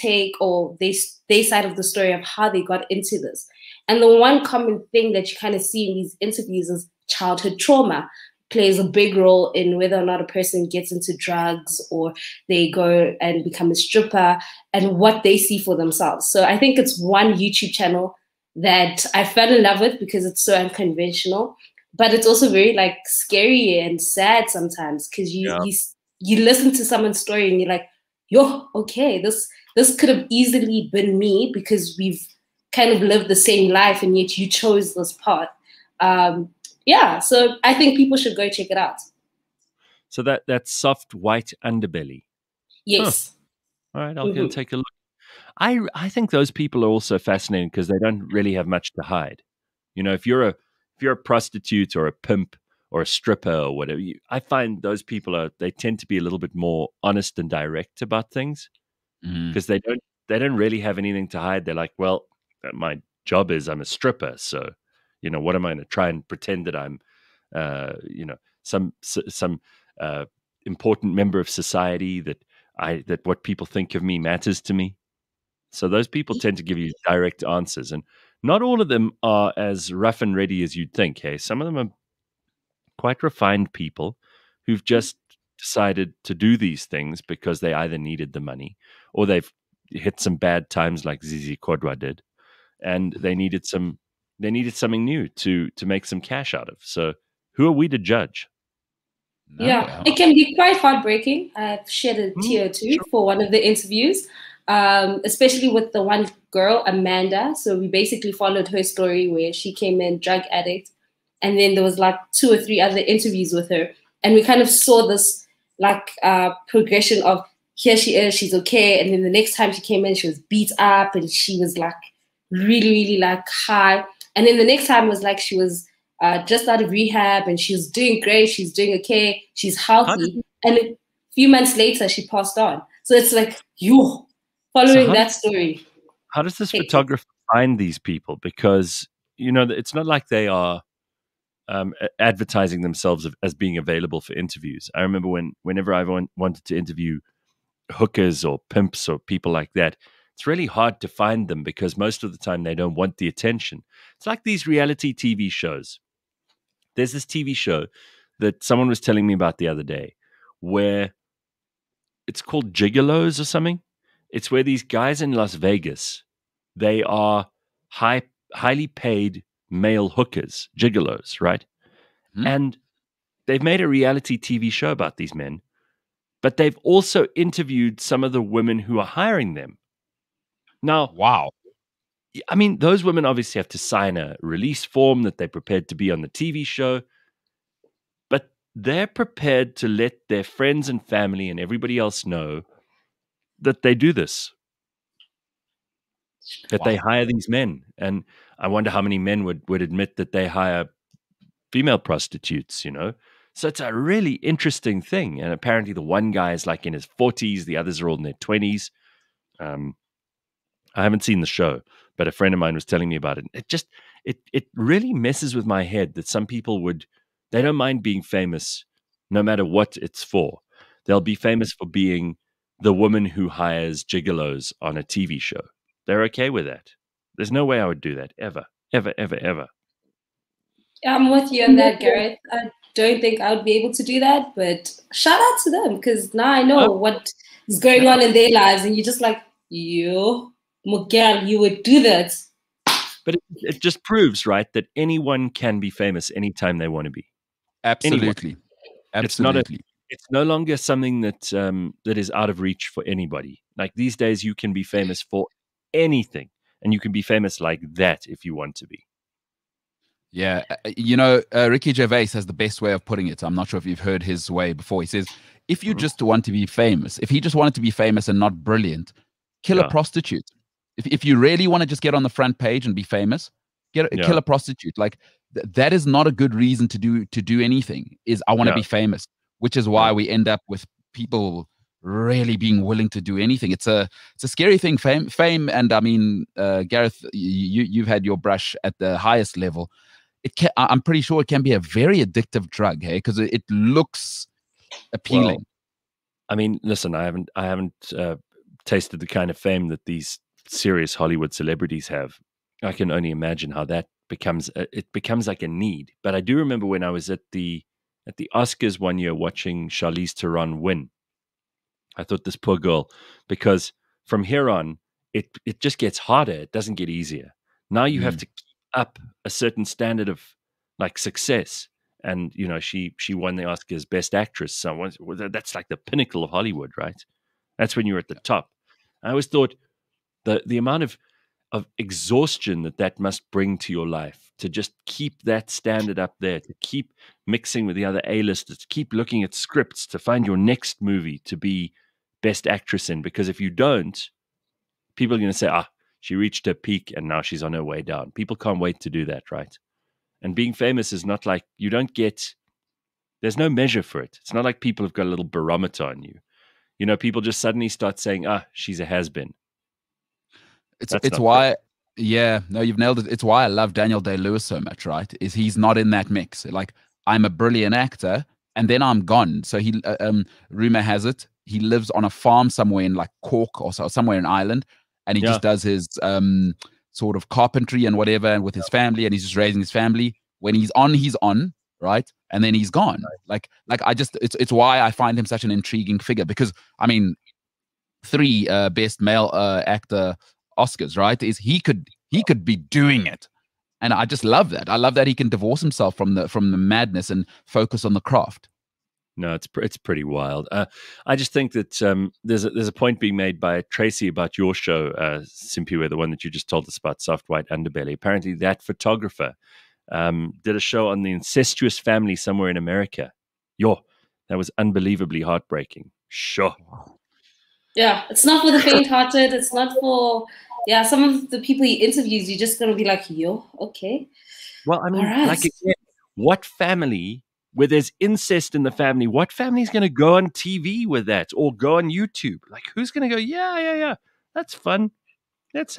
side of the story of how they got into this. And the one common thing that you kind of see in these interviews is childhood trauma plays a big role in whether or not a person gets into drugs or they go and become a stripper and what they see for themselves. So I think it's one YouTube channel that I fell in love with because it's so unconventional, but it's also very like scary and sad sometimes because you listen to someone's story and you're like, yo, okay, this could have easily been me because we've kind of lived the same life and yet you chose this path. Yeah, so I think people should go check it out. So that's Soft White Underbelly. Yes. Huh. All right, I'll go take a look. I think those people are also fascinating because they don't really have much to hide. You know, if you're a prostitute or a pimp or a stripper or whatever, I find those people they tend to be a little bit more honest and direct about things because they don't really have anything to hide. They're like, well, my job is I'm a stripper, so you know, what am I going to try and pretend that I'm, you know, some important member of society that what people think of me matters to me. So those people tend to give you direct answers, and not all of them are as rough and ready as you'd think. Hey, some of them are quite refined people who've just decided to do these things because they either needed the money or they've hit some bad times like Zizi Kodwa did, and they needed some. They needed something new to make some cash out of. So who are we to judge? No. Yeah, it can be quite heartbreaking. I've shed a tear or two for one of the interviews, especially with the one girl, Amanda. So we basically followed her story where she came in drug addict. And then there was like 2 or 3 other interviews with her. And we kind of saw this like progression of here she is, she's okay. And then the next time she came in, she was beat up and she was like really, really like high. And then the next time was like she was just out of rehab and she was doing great. She's doing okay. She's healthy. And a few months later, she passed on. So it's like you following that story. How does this photographer find these people? Because, you know, it's not like they are advertising themselves as being available for interviews. I remember whenever I wanted to interview hookers or pimps or people like that, it's really hard to find them because most of the time they don't want the attention. It's like these reality TV shows. There's this TV show that someone was telling me about the other day where it's called Gigolos or something. It's where these guys in Las Vegas, they are highly paid male hookers, gigolos, right? And they've made a reality TV show about these men, but they've also interviewed some of the women who are hiring them. Now, wow. I mean, those women obviously have to sign a release form that they're prepared to be on the TV show, but they're prepared to let their friends and family and everybody else know that they do this. that wow. they hire these men. And I wonder how many men would admit that they hire female prostitutes, you know? So it's a really interesting thing. And apparently the one guy is like in his 40s, the others are all in their 20s. I haven't seen the show, but a friend of mine was telling me about it. It just, it really messes with my head that some people would, they don't mind being famous no matter what it's for. They'll be famous for being the woman who hires gigolos on a TV show. They're okay with that. There's no way I would do that ever, ever, ever, ever. I'm with you on that, Gareth. I don't think I would be able to do that, but shout out to them because now I know what is going on in their lives, and you're just like, yo, Miguel, you would do that. But it just proves, right, that anyone can be famous anytime they want to be. Absolutely. Anyone. Absolutely. It's no longer something that that is out of reach for anybody. Like these days, you can be famous for anything, and you can be famous like that if you want to be. Yeah, you know, Ricky Gervais has the best way of putting it. I'm not sure if you've heard his way before. He says, if you just want to be famous, if he just wanted to be famous and not brilliant, kill a prostitute. If you really want to just get on the front page and be famous, kill a prostitute. Like that is not a good reason to do anything, is I want to be famous, which is why we end up with people really being willing to do anything. It's a scary thing, fame. And I mean, Gareth, you've had your brush at the highest level. I'm pretty sure it can be a very addictive drug, hey, because it looks appealing. Well, I mean, listen, I haven't tasted the kind of fame that these serious Hollywood celebrities have. I can only imagine how that becomes. It becomes like a need. But I do remember when I was at the Oscars one year watching Charlize Theron win. I thought, this poor girl, because from here on, it just gets harder. It doesn't get easier. Now you have to keep up a certain standard of like success. And, you know, she won the Oscars Best Actress. So that's like the pinnacle of Hollywood, right? That's when you're at the top. I always thought the amount of exhaustion that must bring to your life to just keep that standard up there, to keep mixing with the other A-listers, to keep looking at scripts, to find your next movie to be best actress in. Because if you don't, people are going to say, she reached her peak and now she's on her way down. People can't wait to do that, right? And being famous is not like, you don't get, there's no measure for it. It's not like people have got a little barometer on you. You know, people just suddenly start saying, she's a has-been. It's why, you've nailed it. It's why I love Daniel Day-Lewis so much, right? Is he's not in that mix. Like, I'm a brilliant actor and then I'm gone. So he, rumor has it, he lives on a farm somewhere in like Cork or so, somewhere in Ireland. And he just does his sort of carpentry and whatever and with his family, and he's just raising his family. When he's on, right? And then he's gone. Right. Like I just, it's why I find him such an intriguing figure, because I mean, 3 best male actor Oscars, right? Is he could be doing it, and I just love that. I love that he can divorce himself from the madness and focus on the craft. No, it's pretty wild. I just think that there's a point being made by Tracy about your show, Simphiwe, the one that you just told us about, Soft White Underbelly. Apparently, that photographer did a show on the incestuous family somewhere in America. That was unbelievably heartbreaking. Sure. Yeah, it's not for the faint-hearted. It's not for, some of the people he interviews, you're just going to be like, okay. Well, I mean, right. Like, again, what family, where there's incest in the family, what family's going to go on TV with that or go on YouTube? Like, who's going to go, yeah, that's fun. Let's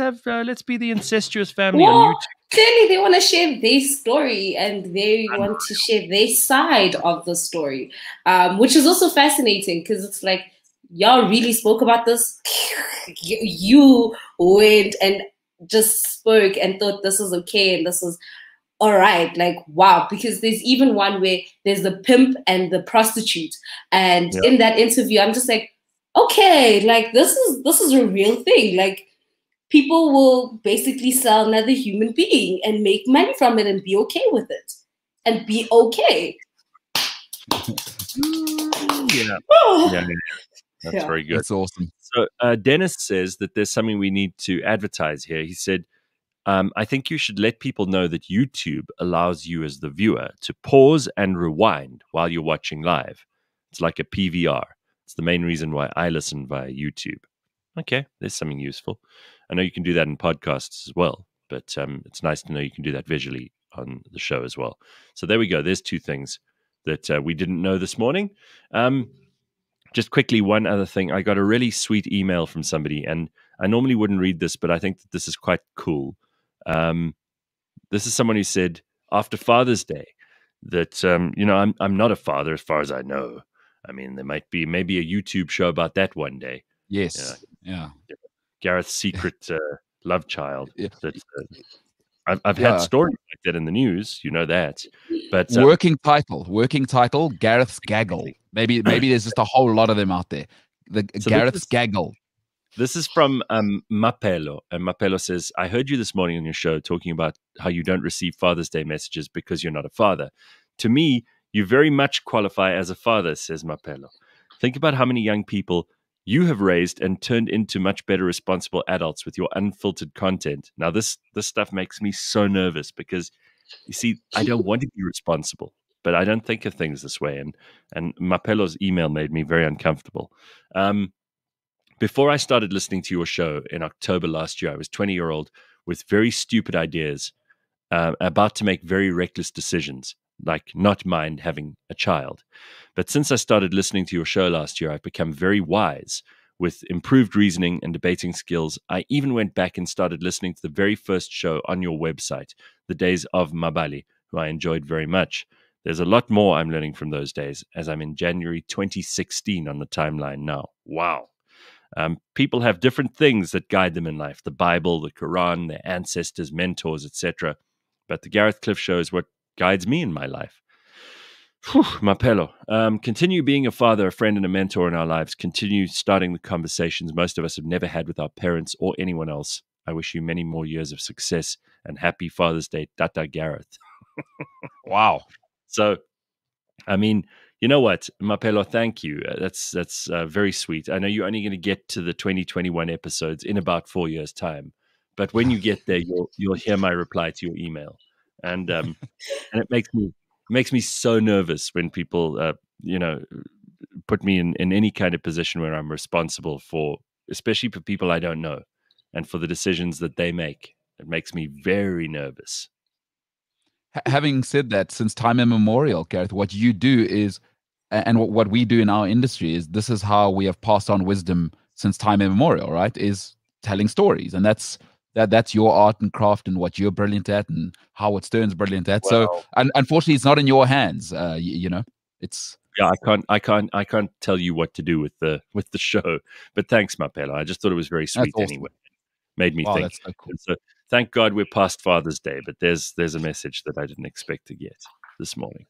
be the incestuous family on YouTube. Clearly, they want to share their story and they want to share their side of the story, which is also fascinating because it's like, y'all really spoke about this? You went and just spoke and thought this is okay and this is all right. Like, wow. Because there's even one where there's the pimp and the prostitute. And in that interview, I'm just like, okay, like this is a real thing. Like, people will basically sell another human being and make money from it and be okay with it. And be okay. Yeah. That's very good. That's awesome. So Dennis says that there's something we need to advertise here. He said, I think you should let people know that YouTube allows you as the viewer to pause and rewind while you're watching live. It's like a PVR. It's the main reason why I listen via YouTube. okay, there's something useful. I know you can do that in podcasts as well, but it's nice to know you can do that visually on the show as well. So there we go. There's two things that we didn't know this morning. Just quickly, one other thing. I got a really sweet email from somebody, and I normally wouldn't read this, but I think that this is quite cool. This is someone who said, after Father's Day, that, you know, I'm not a father as far as I know. I mean, there might be maybe a YouTube show about that one day. Yes. Yeah. Gareth's secret love child. Yeah. That, I've had stories like that in the news. You know that. But working title, Gareth's Gaggle. Maybe there's just a whole lot of them out there. Gareth's Gaggle. This is from Mapelo. And Mapelo says, I heard you this morning on your show talking about how you don't receive Father's Day messages because you're not a father. To me, you very much qualify as a father, says Mapelo. Think about how many young people you have raised and turned into much better responsible adults with your unfiltered content. Now, this stuff makes me so nervous because, you see, I don't want to be responsible, but I don't think of things this way. And Mapelo's email made me very uncomfortable. Before I started listening to your show in October last year, I was 20-year-old with very stupid ideas, about to make very reckless decisions, like not mind having a child. But since I started listening to your show last year, I've become very wise with improved reasoning and debating skills. I even went back and started listening to the very first show on your website, The Days of Mabali, who I enjoyed very much. There's a lot more I'm learning from those days, as I'm in January 2016 on the timeline now. Wow. People have different things that guide them in life, the Bible, the Quran, their ancestors, mentors, etc. But the Gareth Cliff Show is what guides me in my life. Whew, Mapelo. Continue being a father, a friend, and a mentor in our lives. Continue starting the conversations most of us have never had with our parents or anyone else. I wish you many more years of success and happy Father's Day, Tata Gareth. Wow. So, I mean, you know what, Mapelo, thank you. That's very sweet. I know you're only going to get to the 2021 episodes in about 4 years' time, but when you get there, you'll hear my reply to your email, and it makes me so nervous when people put me in any kind of position where I'm responsible for, especially for people I don't know, and for the decisions that they make. It makes me very nervous. Having said that, since time immemorial, Gareth, what you do is, and what we do in our industry is, this is how we have passed on wisdom since time immemorial, right? Is telling stories. And that's your art and craft and what you're brilliant at and Howard Stern's brilliant at. Wow. So unfortunately, it's not in your hands. It's... Yeah, I can't tell you what to do with the show, but thanks, Mapelo. I just thought it was very sweet. Awesome. Anyway. Made me think. That's so cool. So thank God we're past Father's Day, but there's a message that I didn't expect to get this morning.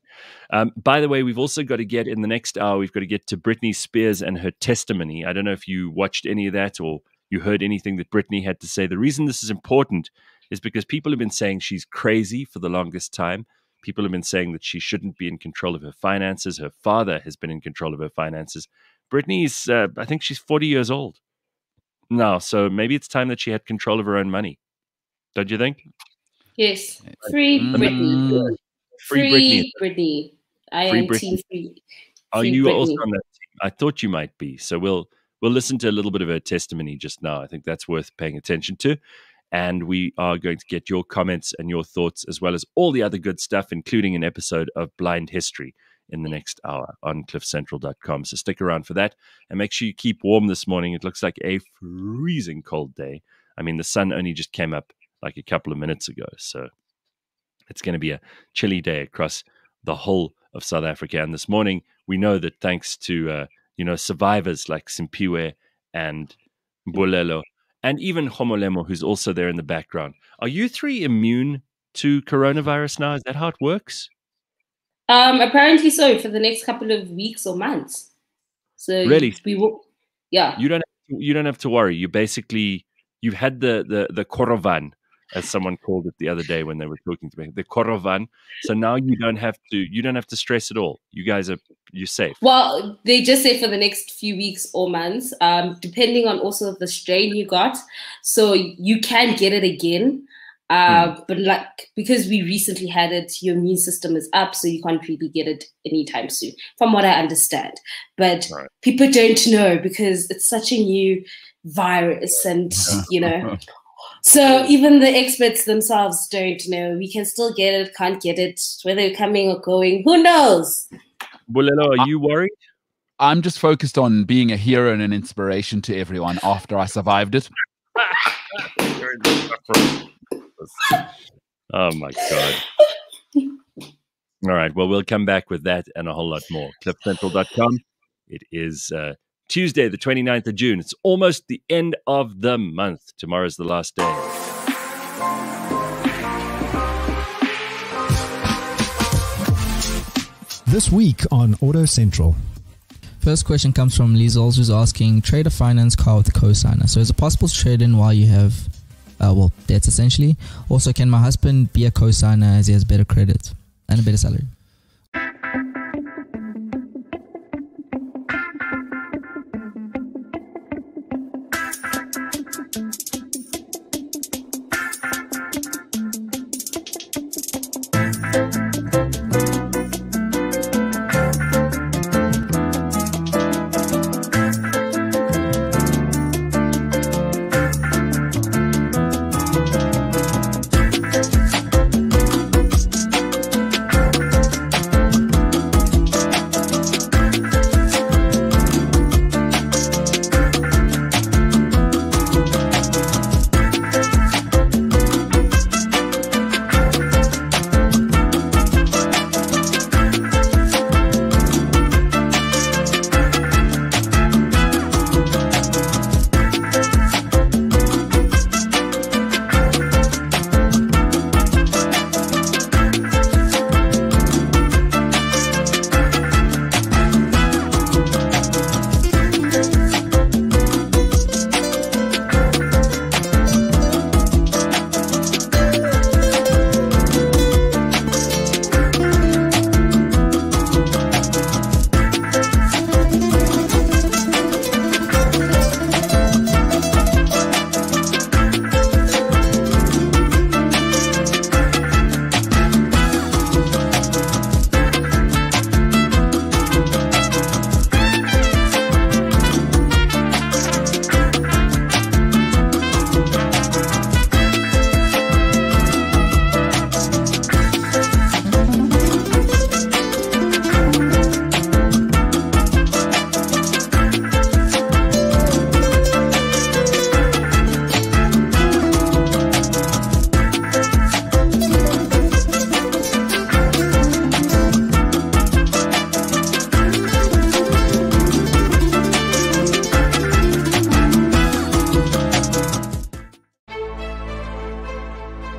By the way, we've also got to get in the next hour. We've got to get to Britney Spears and her testimony. I don't know if you watched any of that or you heard anything that Britney had to say. The reason this is important is because people have been saying she's crazy for the longest time. People have been saying that she shouldn't be in control of her finances. Her father has been in control of her finances. Britney's, I think she's 40 years old. No, so maybe it's time that she had control of her own money. Don't you think? Yes. Free Britney. Free Britney. I am team free. Are you also on that team? I thought you might be. So we'll listen to a little bit of her testimony just now. I think that's worth paying attention to. And we are going to get your comments and your thoughts, as well as all the other good stuff, including an episode of Blind History, in the next hour on cliffcentral.com. So stick around for that, and make sure you keep warm this morning. It looks like a freezing cold day. I mean, the sun only just came up like a couple of minutes ago, so it's going to be a chilly day across the whole of South Africa. And this morning, we know that thanks to survivors like Simphiwe and Mbulelo, and even Homolemo, who's also there in the background. Are you three immune to coronavirus now? Is that how it works? Apparently so, for the next couple of weeks or months. So really, we will. Yeah, you don't have to worry. You basically, you've had the korovan, as someone called it the other day when they were talking to me, the korovan. So now you don't have to stress at all. You guys are, you're safe. Well, they just say for the next few weeks or months, depending on also the strain you got. So you can get it again. But like, because we recently had it, your immune system is up, so you can't really get it anytime soon, from what I understand. But right. People don't know because it's such a new virus and, you know. So even the experts themselves don't know. We can still get it, can't get it, whether you're coming or going, who knows? Mbulelo, are you worried? I'm just focused on being a hero and an inspiration to everyone after I survived it. Oh my God. All right. Well, we'll come back with that and a whole lot more. CliffCentral.com. It is Tuesday, the 29th of June. It's almost the end of the month. Tomorrow's the last day. This week on Auto Central. First question comes from Lizels, who's asking, trade a finance car with a cosigner. So is it possible to trade in while you have, well, debts essentially? Also, can my husband be a cosigner as he has better credit and a better salary?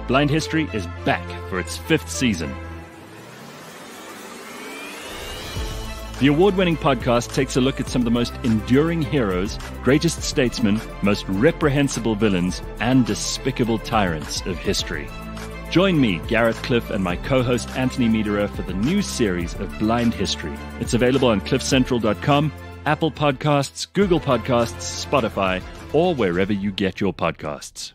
Blind History is back for its 5th season. The award-winning podcast takes a look at some of the most enduring heroes, greatest statesmen, most reprehensible villains, and despicable tyrants of history. Join me, Gareth Cliff, and my co-host Anthony Medera for the new series of Blind History. It's available on cliffcentral.com, Apple Podcasts, Google Podcasts, Spotify, or wherever you get your podcasts.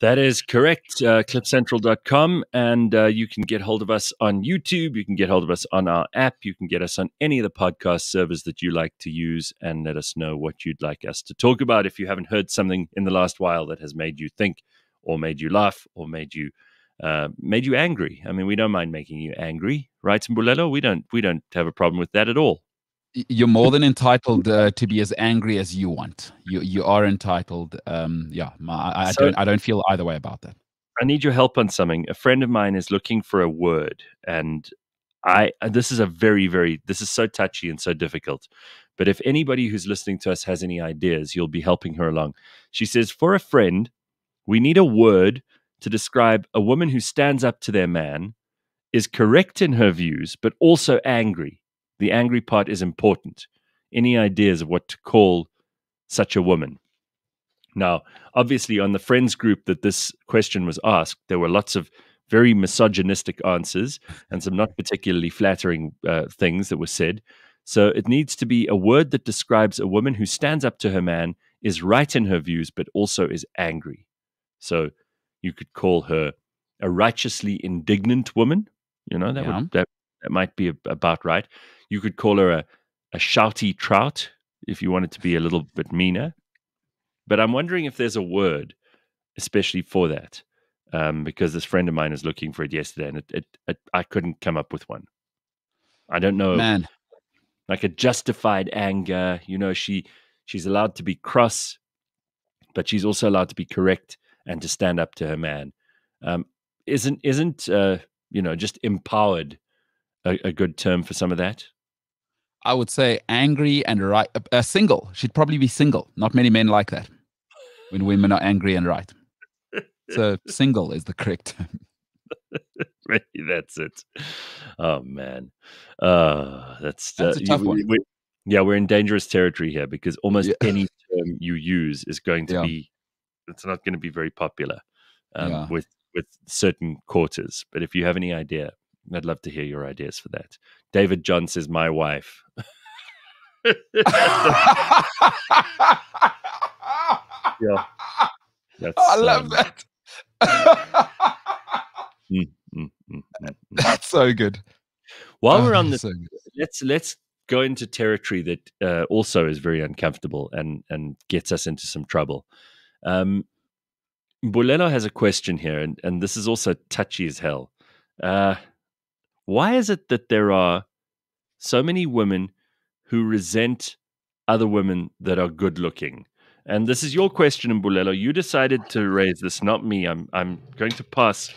That is correct, cliffcentral.com, and you can get hold of us on YouTube, you can get hold of us on our app, you can get us on any of the podcast servers that you like to use, and let us know what you'd like us to talk about if you haven't heard something in the last while that has made you think, or made you laugh, or made you angry. I mean, we don't mind making you angry, right, Mbulelo? We don't have a problem with that at all. You're more than entitled to be as angry as you want. You are entitled. I don't feel either way about that. I need your help on something. A friend of mine is looking for a word, and this is a very, very so touchy and so difficult. But if anybody who's listening to us has any ideas, you'll be helping her along. She says, for a friend, we need a word to describe a woman who stands up to their man, is correct in her views, but also angry. The angry part is important. Any ideas of what to call such a woman? Now, obviously, on the friends group that this question was asked, there were lots of very misogynistic answers and some not particularly flattering things that were said. So it needs to be a word that describes a woman who stands up to her man, is right in her views, but also is angry. So you could call her a righteously indignant woman. You know, that might be about right. You could call her a shouty trout. if you want it to be a little bit meaner. But I'm wondering if there's a word, especially for that, because this friend of mine is looking for it yesterday, and I couldn't come up with one. I don't know. Man. Like a justified anger. You know, she's allowed to be cross, but she's also allowed to be correct and to stand up to her man. Isn't you know, just empowered a good term for some of that? I would say angry and right. Single. She'd probably be single. Not many men like that when women are angry and right. So single is the correct term. Maybe that's it. Oh, man. That's a tough one. We're in dangerous territory here, because almost any term you use is going to be, it's not going to be very popular with certain quarters. But if you have any idea, I'd love to hear your ideas for that. David John says, my wife. I love that. That's so good. While we're on this, so let's go into territory that also is very uncomfortable and gets us into some trouble. Mbulelo has a question here, and this is also touchy as hell. Why is it that there are so many women who resent other women that are good looking? And this is your question, Mbulelo. You decided to raise this, not me. I'm going to pass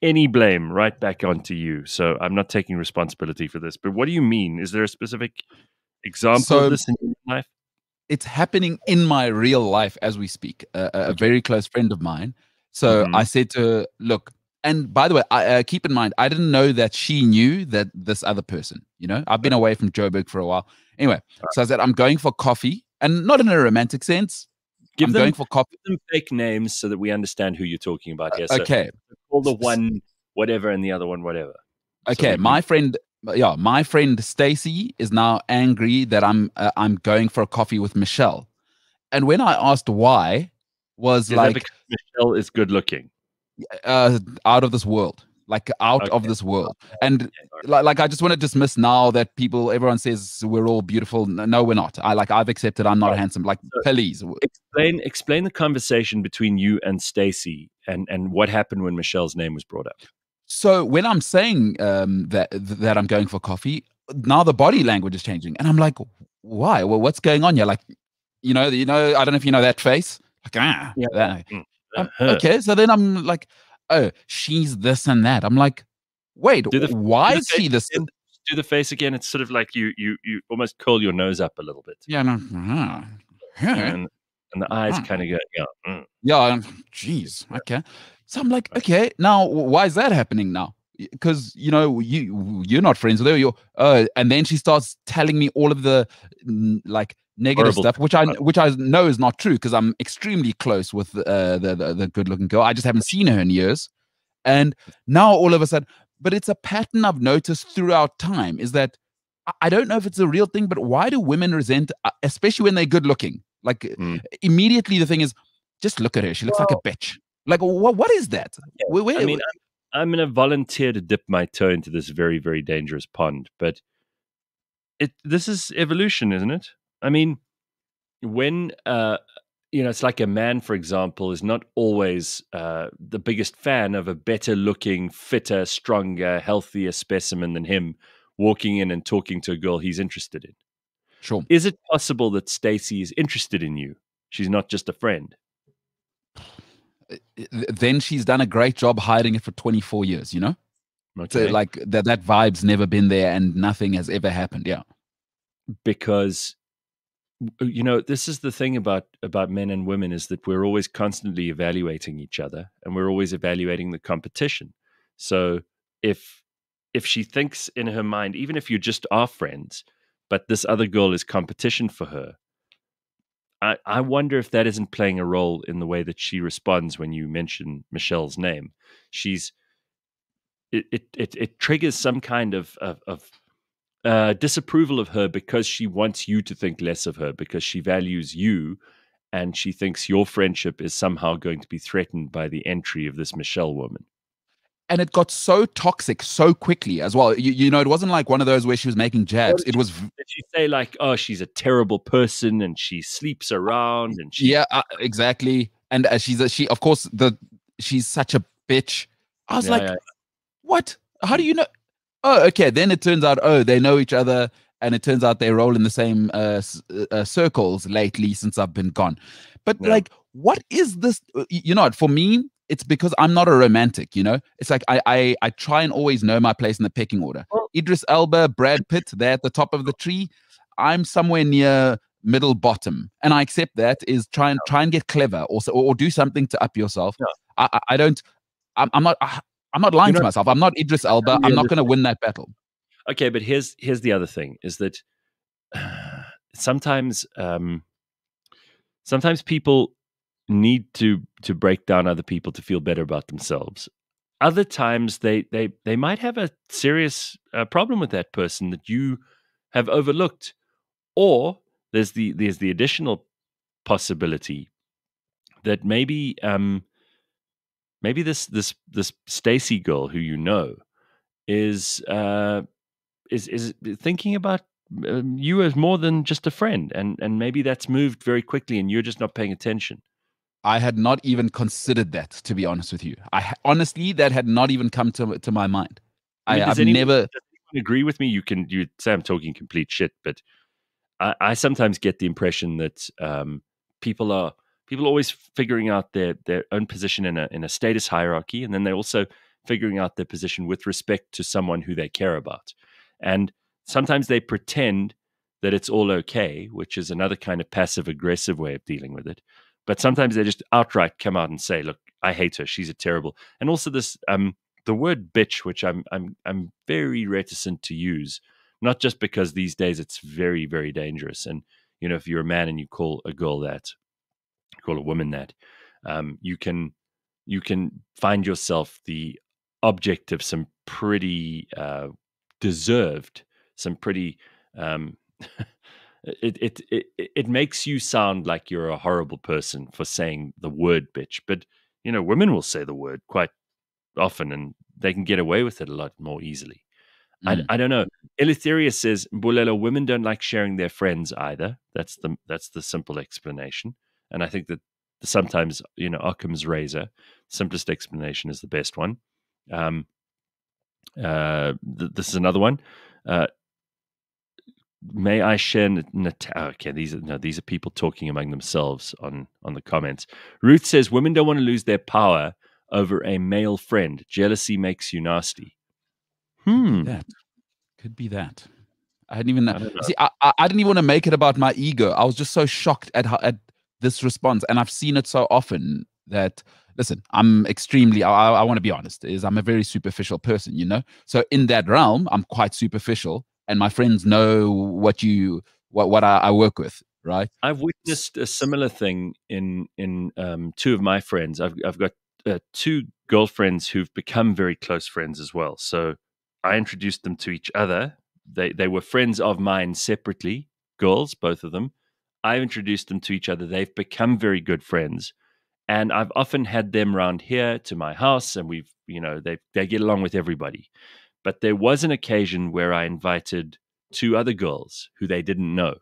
any blame right back onto you. So I'm not taking responsibility for this. But what do you mean? Is there a specific example of this in your life? It's happening in my real life as we speak. A very close friend of mine. So I said to her, look, and by the way, keep in mind, I didn't know that she knew that this other person, you know, I've been away from Joburg for a while. Anyway, so I said, I'm going for coffee. And not in a romantic sense. I'm going for coffee. Give them fake names so that we understand who you're talking about here. So okay. Call the one whatever and the other one whatever. Okay, so my friend Stacy is now angry that I'm going for a coffee with Michelle. And when I asked why, was like Michelle is good looking. Out of this world. Like out of this world. And like I just want to dismiss now that everyone says we're all beautiful. No, we're not. I've accepted I'm not handsome. Like, please. Explain the conversation between you and Stacy and what happened when Michelle's name was brought up. So when I'm saying that I'm going for coffee, now the body language is changing. And I'm like, why? Well, what's going on? You're like, I don't know if you know that face. Like, okay. So then I'm like, oh, she's this and that. I'm like, wait, why is she this? Do the face again. It's sort of like you almost curl your nose up a little bit. Yeah, no. And the eyes kind of go, geez. Okay. So I'm like, okay, now why is that happening now? Because, you know, you're not friends with her. And then she starts telling me all of the, like, negative stuff, which I know is not true, because I'm extremely close with the good looking girl. I just haven't seen her in years. And now all of a sudden, but it's a pattern I've noticed throughout time, is that I don't know if it's a real thing, but why do women resent, especially when they're good looking? Like immediately the thing is, just look at her. She looks like a bitch. Like, what is that? Yeah. I'm going to volunteer to dip my toe into this very, very dangerous pond, but this is evolution, isn't it? I mean, when, it's like a man, for example, is not always the biggest fan of a better looking, fitter, stronger, healthier specimen than him walking in and talking to a girl he's interested in. Sure. Is it possible that Stacy is interested in you? She's not just a friend. Then she's done a great job hiding it for 24 years, you know? Okay. So like that vibe's never been there and nothing has ever happened. Yeah. Because... you know, this is the thing about men and women, is that we're always constantly evaluating each other, and we're always evaluating the competition. So if she thinks in her mind, even if you just are friends, but this other girl is competition for her, I wonder if that isn't playing a role in the way that she responds when you mention Michelle's name. It triggers some kind of disapproval of her, because she wants you to think less of her, because she values you and she thinks your friendship is somehow going to be threatened by the entry of this Michelle woman. And it got so toxic so quickly as well. You know, it wasn't like one of those where she was making jabs. It was. Did she say like, "Oh, she's a terrible person, and she sleeps around"? And she... yeah, exactly. And she's such a bitch. I was what? How do you know? Oh, okay. Then it turns out, oh, they know each other, and it turns out they roll in the same circles lately since I've been gone. But like, what is this? You know, for me, it's because I'm not a romantic, you know? It's like I try and always know my place in the pecking order. Idris Elba, Brad Pitt, they're at the top of the tree. I'm somewhere near middle bottom. And I accept that is try and get clever or do something to up yourself. Yeah. I'm not lying to myself. I'm not Idris Elba. I'm not going to win that battle. Okay, but here's the other thing is that sometimes people need to break down other people to feel better about themselves. Other times they might have a serious problem with that person that you have overlooked, or there's the additional possibility that maybe this Stacey girl who you know is thinking about you as more than just a friend, and maybe that's moved very quickly and you're just not paying attention. I had not even considered that, to be honest with you. Honestly, that had not even come to my mind. Does anyone agree with me? You say I'm talking complete shit, but I sometimes get the impression that people are always figuring out their own position in a status hierarchy, and then they're also figuring out their position with respect to someone who they care about. And sometimes they pretend that it's all okay, which is another kind of passive-aggressive way of dealing with it. But sometimes they just outright come out and say, "Look, I hate her. She's a terrible." And also this, the word "bitch," which I'm very reticent to use, not just because these days it's very, very dangerous. And you know, if you're a man and you call a girl that, you call a woman that, you can find yourself the object of some pretty deserved, some pretty. It makes you sound like you're a horrible person for saying the word bitch. But, you know, women will say the word quite often and they can get away with it a lot more easily. Mm. I don't know. Eleutheria says, Mbulelo, women don't like sharing their friends either. That's the simple explanation. And I think that sometimes, you know, Occam's razor, simplest explanation is the best one. This is another one. May I share okay, these are people talking among themselves on the comments. Ruth says women don't want to lose their power over a male friend. Jealousy makes you nasty. Could be that. I hadn't even I didn't even want to make it about my ego. I was just so shocked at this response, and I've seen it so often that listen, I'm extremely I want to be honest, is I'm a very superficial person, you know? So in that realm, I'm quite superficial. And my friends know what I work with, right? I've witnessed a similar thing in two of my friends. I've got two girlfriends who've become very close friends as well. So I introduced them to each other. They were friends of mine separately, girls, both of them. I've introduced them to each other. They've become very good friends, and I've often had them round here to my house, and we've they get along with everybody. But there was an occasion where I invited two other girls who they didn't know,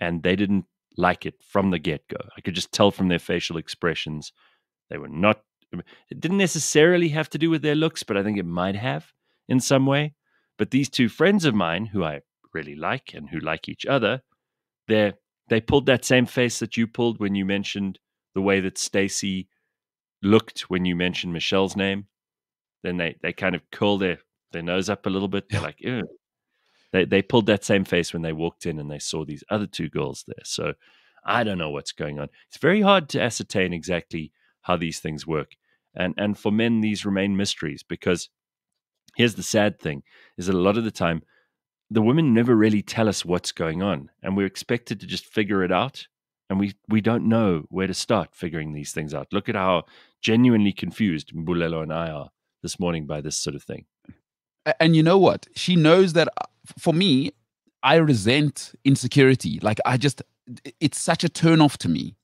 and they didn't like it from the get-go. I could just tell from their facial expressions. They were not, it didn't necessarily have to do with their looks, but I think it might have in some way. But these two friends of mine who I really like and who like each other, they pulled that same face that you pulled when you mentioned the way that Stacey looked when you mentioned Michelle's name. Then they kind of curl their nose up a little bit. They're like, ew. They pulled that same face when they walked in and they saw these other two girls there. So I don't know what's going on. It's very hard to ascertain exactly how these things work. And for men, these remain mysteries, because here's the sad thing is that a lot of the time, the women never really tell us what's going on, and we're expected to just figure it out. And we don't know where to start figuring these things out. Look at how genuinely confused Mbulelo and I are this morning by this sort of thing. And you know what? She knows that for me, I resent insecurity. Like it's such a turn off to me.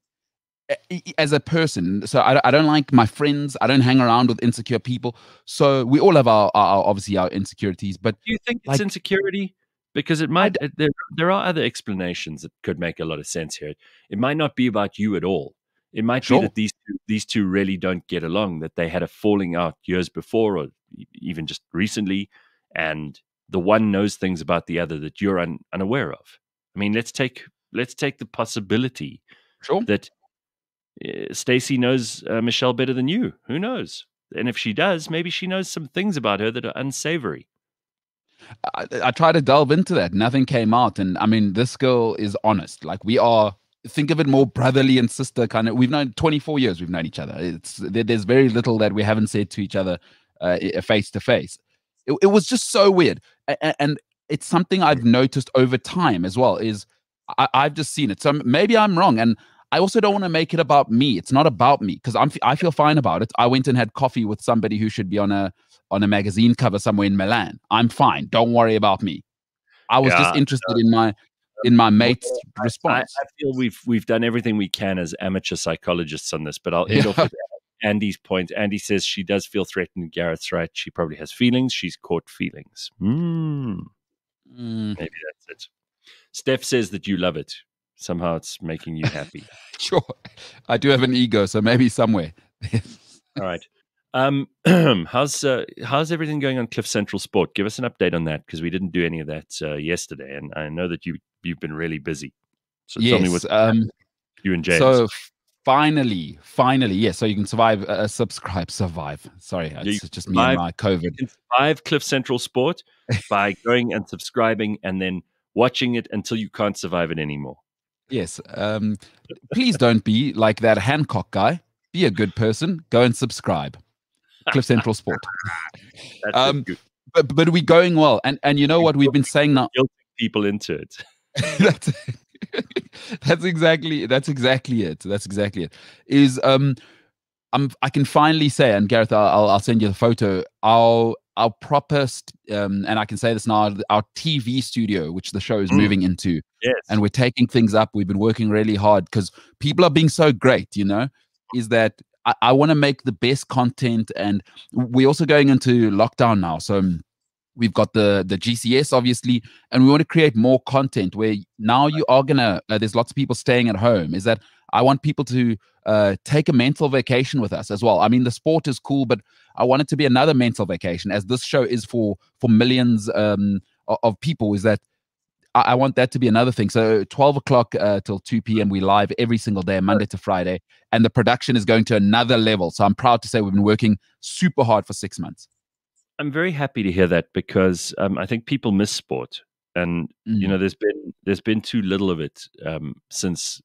as a person. So I don't like my friends. I don't hang around with insecure people. So we all have our obviously our insecurities. But do you think it's like insecurity? Because it might, there are other explanations that could make a lot of sense here. It might not be about you at all. It might be that these two really don't get along, that they had a falling out years before or even just recently, and the one knows things about the other that you're unaware of. I mean, let's take the possibility that Stacey knows Michelle better than you. Who knows? And if she does, maybe she knows some things about her that are unsavory. I try to delve into that. Nothing came out. And I mean, this girl is honest. Like, we are, think of it more brotherly and sister kind of. We've known 24 years. We've known each other. There's very little that we haven't said to each other face to face. It was just so weird. And it's something I've noticed over time as well, is I've just seen it. So maybe I'm wrong. And I also don't want to make it about me. It's not about me, because I feel fine about it. I went and had coffee with somebody who should be on a magazine cover somewhere in Milan. I'm fine. Don't worry about me. I was just interested in my mate's response. I feel we've done everything we can as amateur psychologists on this, but I'll end off with Andy's point. Andy says she does feel threatened. Gareth's right. She probably has feelings. She's caught feelings. Maybe that's it. Steph says that you love it. Somehow it's making you happy. Sure. I do have an ego, so maybe somewhere. All right. How's everything going on Cliff Central Sport? Give us an update on that, because we didn't do any of that yesterday, and I know that you've been really busy. So tell me what's you and James. So finally, yes. So you can subscribe. Sorry, it's just me and my COVID. You can survive Cliff Central Sport by going and subscribing and then watching it until you can't survive it anymore. Yes. Please don't be like that Hancock guy. Be a good person. Go and subscribe. Cliff Central Sport. But we're going well. And you know what we've been saying now? Guilting people into it. That's exactly it. That's exactly it. Is I can finally say, and Gareth, I'll send you the photo. Our proper, and I can say this now, our TV studio, which the show is moving into. Yes. And we're taking things up. We've been working really hard because people are being so great, you know, is that I want to make the best content. And we're also going into lockdown now. So we've got the GCS, obviously, and we want to create more content where now you are going to, there's lots of people staying at home, is that I want people to take a mental vacation with us as well. I mean, the sport is cool, but I want it to be another mental vacation, as this show is for millions of people, is that I want that to be another thing. So 12 o'clock till 2 p.m. we live every single day, Monday to Friday, and the production is going to another level. So I'm proud to say we've been working super hard for 6 months. I'm very happy to hear that, because I think people miss sport, and you know, there's been too little of it since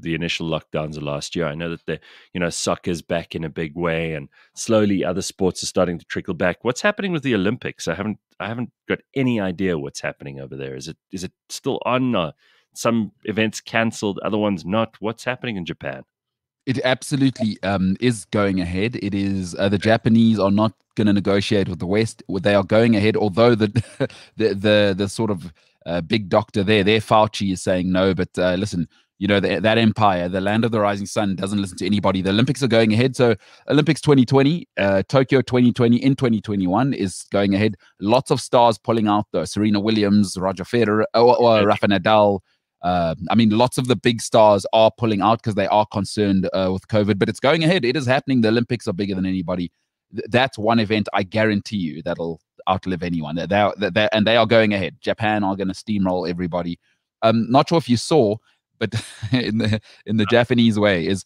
the initial lockdowns of last year. I know that soccer's back in a big way, and slowly other sports are starting to trickle back. What's happening with the Olympics? I haven't got any idea what's happening over there. Is it still on? Some events cancelled, other ones not. What's happening in Japan? It absolutely is going ahead. It is the Japanese are not going to negotiate with the West. They are going ahead, although the sort of big doctor there, their Fauci, is saying no. But listen. You know, that empire, the land of the rising sun, doesn't listen to anybody. The Olympics are going ahead. So Olympics 2020, Tokyo 2020 in 2021 is going ahead. Lots of stars pulling out, though. Serena Williams, Roger Federer, or Rafa Nadal. I mean, lots of the big stars are pulling out because they are concerned with COVID. But it's going ahead. It is happening. The Olympics are bigger than anybody. That's one event I guarantee you that'll outlive anyone. And they are going ahead. Japan are going to steamroll everybody. Not sure if you saw, but in the Japanese way, is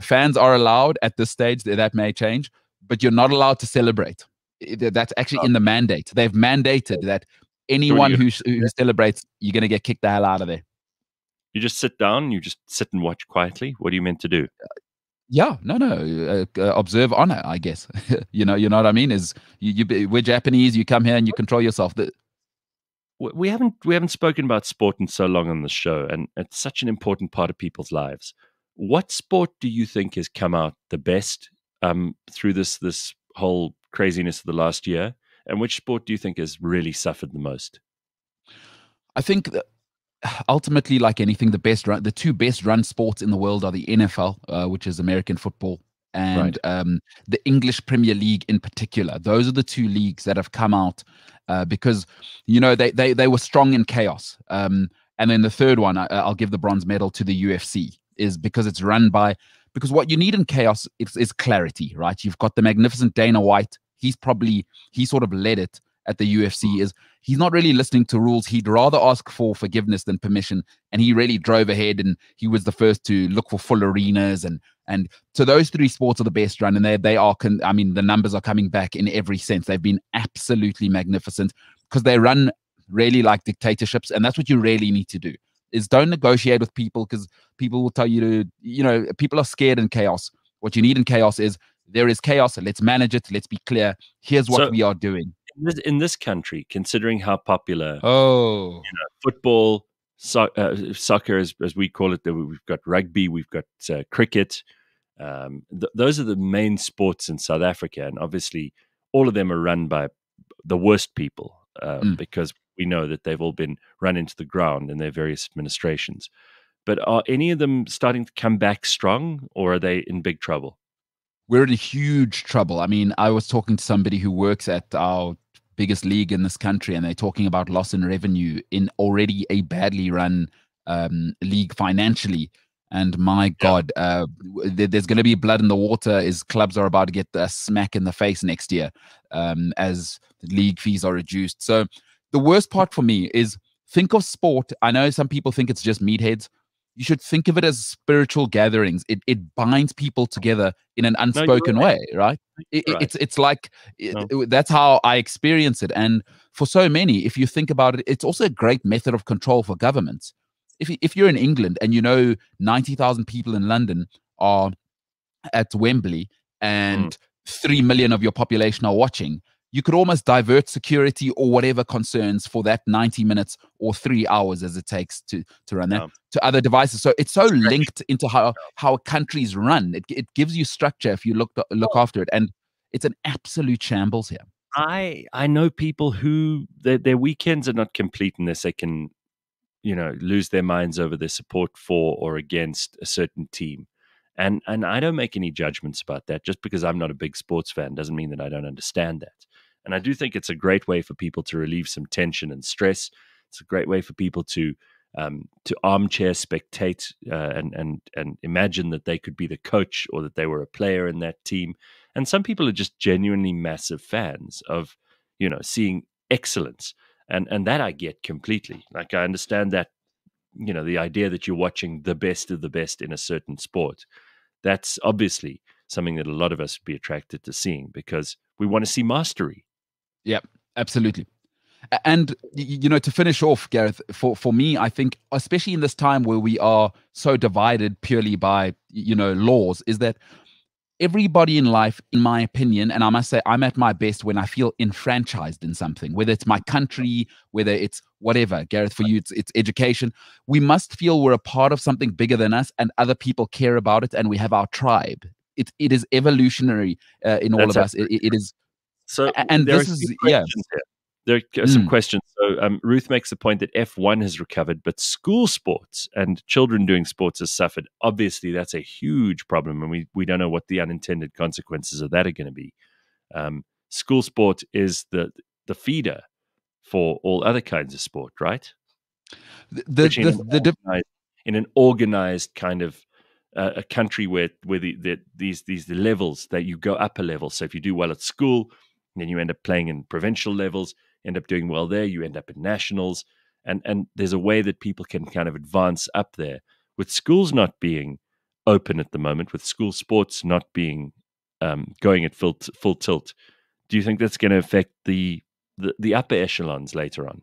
fans are allowed at this stage. That may change, but you're not allowed to celebrate. That's actually in the mandate. They've mandated that anyone who celebrates, you're going to get kicked the hell out of there. You just sit down. You just sit and watch quietly. What are you meant to do? Observe honor, I guess. you know what I mean. Is we're Japanese. You come here and you control yourself. We haven't spoken about sport in so long on the show, and it's such an important part of people's lives. What sport do you think has come out the best through this whole craziness of the last year, and which sport do you think has really suffered the most? I think that ultimately, like anything, the two best run sports in the world are the NFL, which is American football, and the English Premier League in particular. Those are the two leagues that have come out because, you know, they were strong in chaos. And then the third one, I'll give the bronze medal to the UFC, is because it's run by, because what you need in chaos is clarity, right? You've got the magnificent Dana White. He sort of led it at the UFC, is he's not really listening to rules. He'd rather ask for forgiveness than permission. And he really drove ahead, and he was the first to look for full arenas. And so those three sports are the best run. And they are, I mean, the numbers are coming back in every sense. They've been absolutely magnificent because they run really like dictatorships. And that's what you really need to do, is don't negotiate with people, because people will tell you to, you know, people are scared in chaos. What you need in chaos is, there is chaos, let's manage it, let's be clear. Here's what we are doing. In this country, considering how popular football, soccer, as we call it, we've got rugby, we've got cricket. Those are the main sports in South Africa. And obviously, all of them are run by the worst people because we know that they've all been run into the ground in their various administrations. But are any of them starting to come back strong, or are they in big trouble? We're in huge trouble. I mean, I was talking to somebody who works at our biggest league in this country, and they're talking about loss in revenue in already a badly run league financially. And my God, there's going to be blood in the water, as clubs are about to get a smack in the face next year as league fees are reduced. So the worst part for me is, think of sport. I know some people think it's just meatheads. You should think of it as spiritual gatherings. It binds people together in an unspoken way, right? It's like, that's how I experience it. And for so many, if you think about it, it's also a great method of control for governments. If you're in England and you know 90,000 people in London are at Wembley and 3 million of your population are watching, you could almost divert security or whatever concerns for that 90 minutes or 3 hours as it takes to run that to other devices. So it's so linked into how countries run. It gives you structure if you look after it. And it's an absolute shambles here. I know people who their weekends are not complete unless they can, you know, lose their minds over their support for or against a certain team. And I don't make any judgments about that. Just because I'm not a big sports fan doesn't mean that I don't understand that. And I do think it's a great way for people to relieve some tension and stress. It's a great way for people to armchair spectate and imagine that they could be the coach or that they were a player in that team. And some people are just genuinely massive fans of, you know, seeing excellence. And that I get completely. Like, I understand that, you know, the idea that you're watching the best of the best in a certain sport. That's obviously something that a lot of us would be attracted to seeing because we want to see mastery. Yeah, absolutely. And, you know, to finish off, Gareth, for me, I think, especially in this time where we are so divided purely by, you know, laws, is that everybody in life, in my opinion, and I must say I'm at my best when I feel enfranchised in something, whether it's my country, whether it's whatever, Gareth, for you, it's education. We must feel we're a part of something bigger than us and other people care about it and we have our tribe. It is evolutionary in all of us. It is. So, and this is, yeah. There are some questions. So Ruth makes the point that F1 has recovered, but school sports and children doing sports has suffered. Obviously, that's a huge problem, and we don't know what the unintended consequences of that are going to be. School sport is the feeder for all other kinds of sport, right? In an organized kind of a country where these levels that you go up a level. So if you do well at school, then you end up playing in provincial levels. End up doing well there, you end up in nationals, and there's a way that people can kind of advance up there. With schools not being open at the moment, with school sports not being going at full tilt, do you think that's going to affect the upper echelons later on?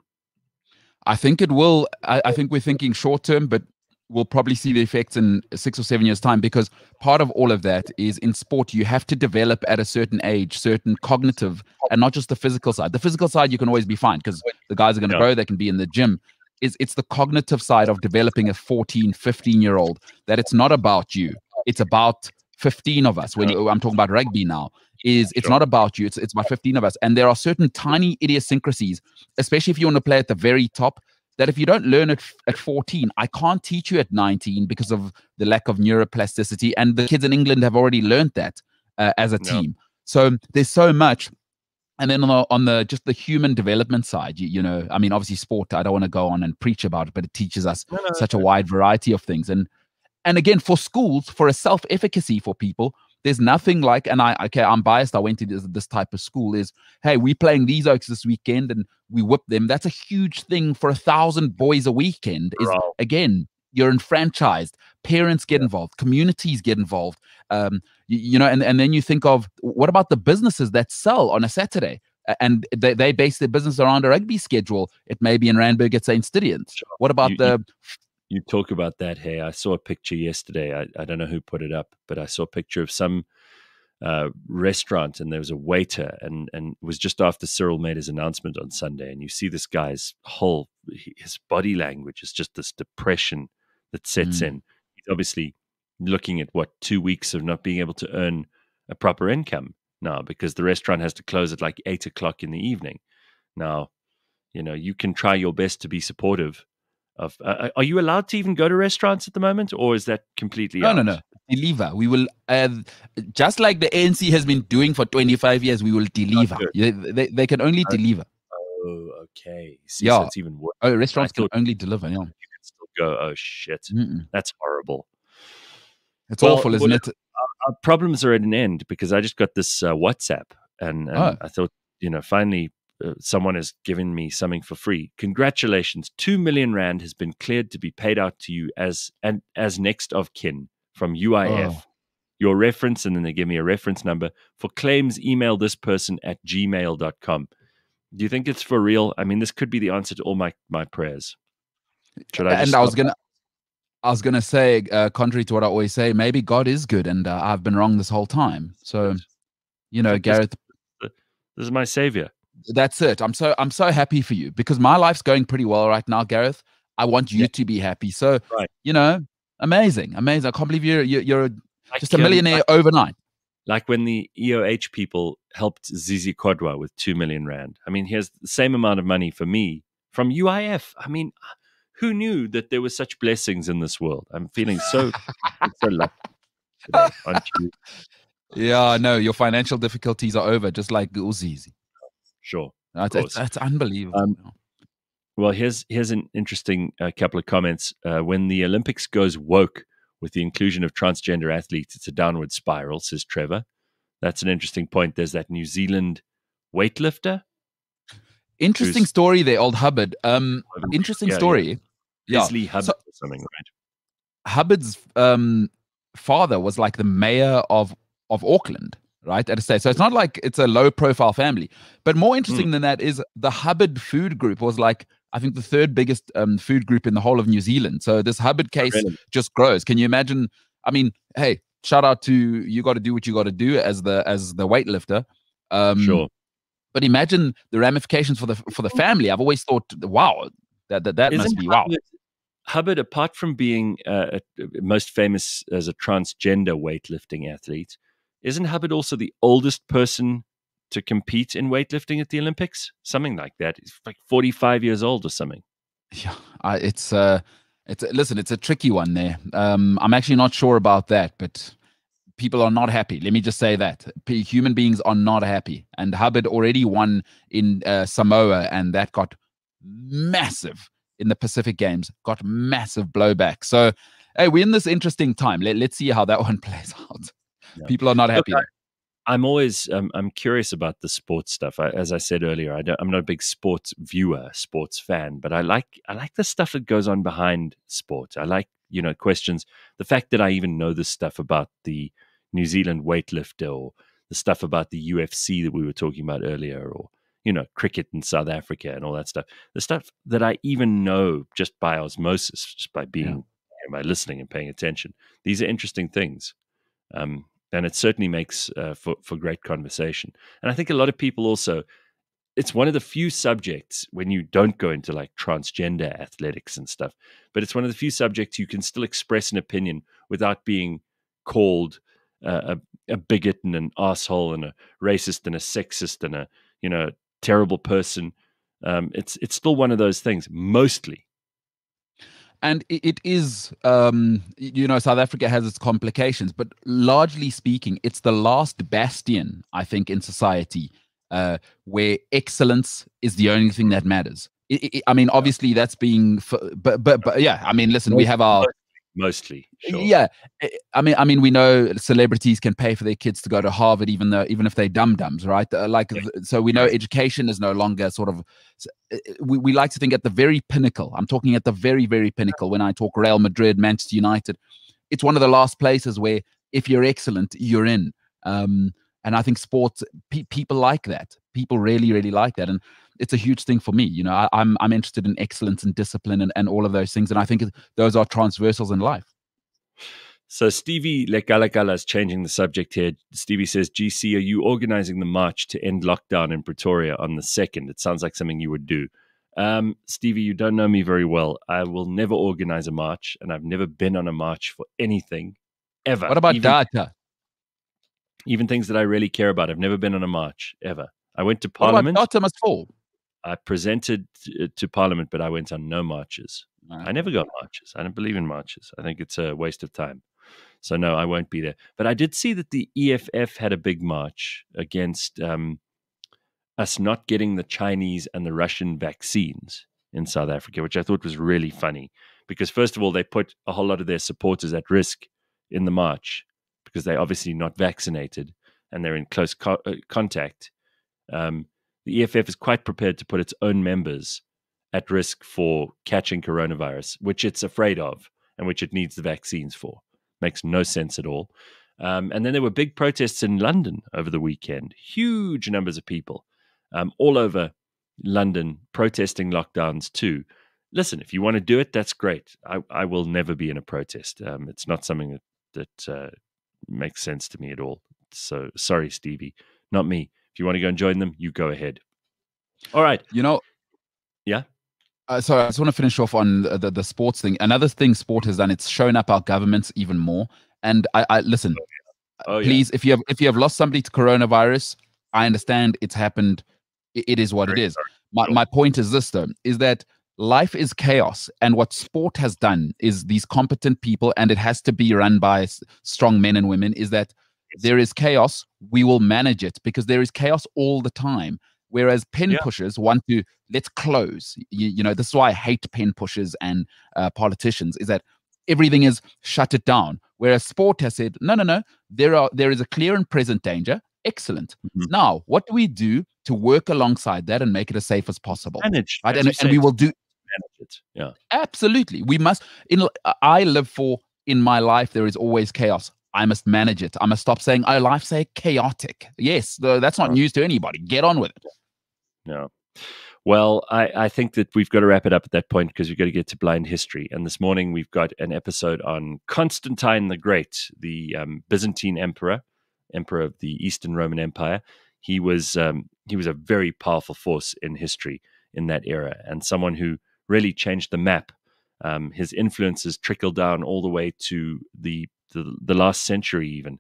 I think it will. I think we're thinking short term, but we'll probably see the effects in 6 or 7 years' time, because part of all of that is, in sport, you have to develop at a certain age, certain cognitive, and not just the physical side. The physical side, you can always be fine because the guys are going to grow. They can be in the gym. It's the cognitive side of developing a 14, 15-year-old, that it's not about you. It's about 15 of us. When I'm talking about rugby now, it's not about you. It's about 15 of us. And there are certain tiny idiosyncrasies, especially if you want to play at the very top. that if you don't learn it at 14, I can't teach you at 19 because of the lack of neuroplasticity. And the kids in England have already learned that as a team. So there's so much. And then on the just the human development side, you know, I mean, obviously sport, I don't want to go on and preach about it, but it teaches us such a wide variety of things. And again, for schools, for a self-efficacy for people, there's nothing like, and I'm biased, I went to this type of school, is, hey, we're playing these Oaks this weekend and we whip them. That's a huge thing for 1,000 boys a weekend. Is again, you're enfranchised. Parents get involved. Communities get involved. You know, and then you think of, what about the businesses that sell on a Saturday? And they base their business around a rugby schedule. It may be in Randburg at St. Stithians. What about You talk about that. Hey, I saw a picture yesterday. I don't know who put it up, but I saw a picture of some restaurant, and there was a waiter, and it was just after Cyril made his announcement on Sunday. And you see this guy's his body language is just this depression that sets in. He's obviously looking at 2 weeks of not being able to earn a proper income now, because the restaurant has to close at like 8 o'clock in the evening. Now, you know, you can try your best to be supportive. Are you allowed to even go to restaurants at the moment, or is that completely out? No. Deliver. We will, just like the ANC has been doing for 25 years, we will deliver. They can only deliver. Oh, okay. See, so it's even worse. Oh, restaurants can only deliver. Yeah. You can still go, oh, shit. That's horrible. It's awful, isn't it? Our problems are at an end, because I just got this WhatsApp, and I thought, you know, finally, someone has given me something for free. Congratulations, 2 million rand has been cleared to be paid out to you as next of kin from UIF. Your reference, and then they give me a reference number for claims. Email this person at gmail.com. Do you think it's for real? I mean, this could be the answer to all my prayers. Should I? And I was gonna say, contrary to what I always say, maybe God is good, and I've been wrong this whole time. So, you know, Gareth, this is my savior. That's it. I'm so happy for you, because my life's going pretty well right now, Gareth. I want you to be happy. So, you know, amazing. I can't believe you're just a millionaire overnight. Like when the EOH people helped Zizi Kodwa with 2 million rand. I mean, here's the same amount of money for me from UIF. I mean, who knew that there were such blessings in this world? I'm feeling so, so lucky today, aren't you? Yeah, no, your financial difficulties are over, just like Zizi. Sure. That's unbelievable. Well, here's an interesting couple of comments. When the Olympics goes woke with the inclusion of transgender athletes, it's a downward spiral, says Trevor. That's an interesting point. There's that New Zealand weightlifter. Interesting story there, old Hubbard. Interesting story. Yeah. Leslie Hubbard or something, right? Hubbard's father was like the mayor of Auckland. Right, at a stage. So it's not like it's a low-profile family. But more interesting than that is the Hubbard food group was like, I think, the third biggest food group in the whole of New Zealand. So this Hubbard case just grows. Can you imagine? I mean, hey, shout out to you. Got to do what you got to do as the weightlifter. Sure. But imagine the ramifications for the family. I've always thought, wow, that must be wow. Hubbard, apart from being most famous as a transgender weightlifting athlete, isn't Hubbard also the oldest person to compete in weightlifting at the Olympics? Something like that. He's like 45 years old or something. Yeah, listen, it's a tricky one there. I'm actually not sure about that, but people are not happy. Let me just say that. Human beings are not happy. And Hubbard already won in Samoa, and that got massive in the Pacific Games, got massive blowback. So, hey, we're in this interesting time. Let's see how that one plays out. No. People are not happy. Look, I'm always I'm curious about the sports stuff. As I said earlier, I'm not a big sports viewer, sports fan, but I like the stuff that goes on behind sport. I like, you know, questions. The fact that I even know this stuff about the New Zealand weightlifter, or the stuff about the UFC that we were talking about earlier, or, you know, cricket in South Africa and all that stuff. The stuff that I even know just by osmosis, just by being by listening and paying attention. These are interesting things. And it certainly makes for great conversation. And I think a lot of people also, it's one of the few subjects, when you don't go into like transgender athletics and stuff, but it's one of the few subjects you can still express an opinion without being called a bigot and an asshole and a racist and a sexist and a, you know, terrible person. It's still one of those things, mostly. And it is, you know, South Africa has its complications, but largely speaking, it's the last bastion, I think, in society where excellence is the only thing that matters. I mean, obviously that's being, but yeah, I mean, listen, we have our... Mostly, sure. Yeah. I mean, we know celebrities can pay for their kids to go to Harvard, even if they're dum-dums, right? Like, yeah. So we know education is no longer sort of. We like to think at the very pinnacle. I'm talking at the very, very pinnacle. When I talk Real Madrid, Manchester United, it's one of the last places where if you're excellent, you're in. And I think sports people like that. People really, really like that, and it's a huge thing for me. You know, I'm interested in excellence and discipline and all of those things, and I think those are transversals in life. So Stevie Lekalakala is changing the subject here. Stevie says, GC, are you organizing the march to end lockdown in Pretoria on the 2nd? It sounds like something you would do. Stevie, you don't know me very well. I will never organize a march, and I've never been on a march for anything, ever. What about data? Even things that I really care about. I've never been on a march, ever. I went to Parliament. What about data must fall? I presented to Parliament, but I went on no marches. I never got marches. I don't believe in marches. I think it's a waste of time. So no, I won't be there. But I did see that the EFF had a big march against us not getting the Chinese and the Russian vaccines in South Africa, which I thought was really funny because, first of all, they put a whole lot of their supporters at risk in the march because they're obviously not vaccinated and they're in close contact. The EFF is quite prepared to put its own members at risk for catching coronavirus, which it's afraid of and which it needs the vaccines for. Makes no sense at all. And then there were big protests in London over the weekend, huge numbers of people all over London protesting lockdowns too. Listen, if you want to do it, that's great. I will never be in a protest. It's not something that makes sense to me at all. So sorry, Stevie, not me. If you want to go and join them, you go ahead. All right. You know, yeah. So I just want to finish off on the sports thing. Another thing sport has done, it's shown up our governments even more. And I listen, please, yeah. if you have lost somebody to coronavirus, I understand it's happened. It is what it is. My point is this, though, is that life is chaos. And what sport has done is these competent people, and it has to be run by strong men and women, is that there is chaos, we will manage it because there is chaos all the time. Whereas pen pushers want to, let's close. You know, this is why I hate pen pushers and politicians, is that everything is shut it down. Whereas sport has said, no, there is a clear and present danger. Excellent. Mm-hmm. Now, what do we do to work alongside that and make it as safe as possible? Manage. Right? And we will do. Manage it. Yeah. Absolutely. We must. I live for, in my life, there is always chaos. I must manage it. I must stop saying, oh, life's chaotic. Yes, that's not news to anybody. Get on with it. No. Well, I think that we've got to wrap it up at that point because we've got to get to Blind History. And this morning we've got an episode on Constantine the Great, the Byzantine emperor of the Eastern Roman Empire. He was a very powerful force in history in that era and someone who really changed the map. His influences trickled down all the way to the last century even.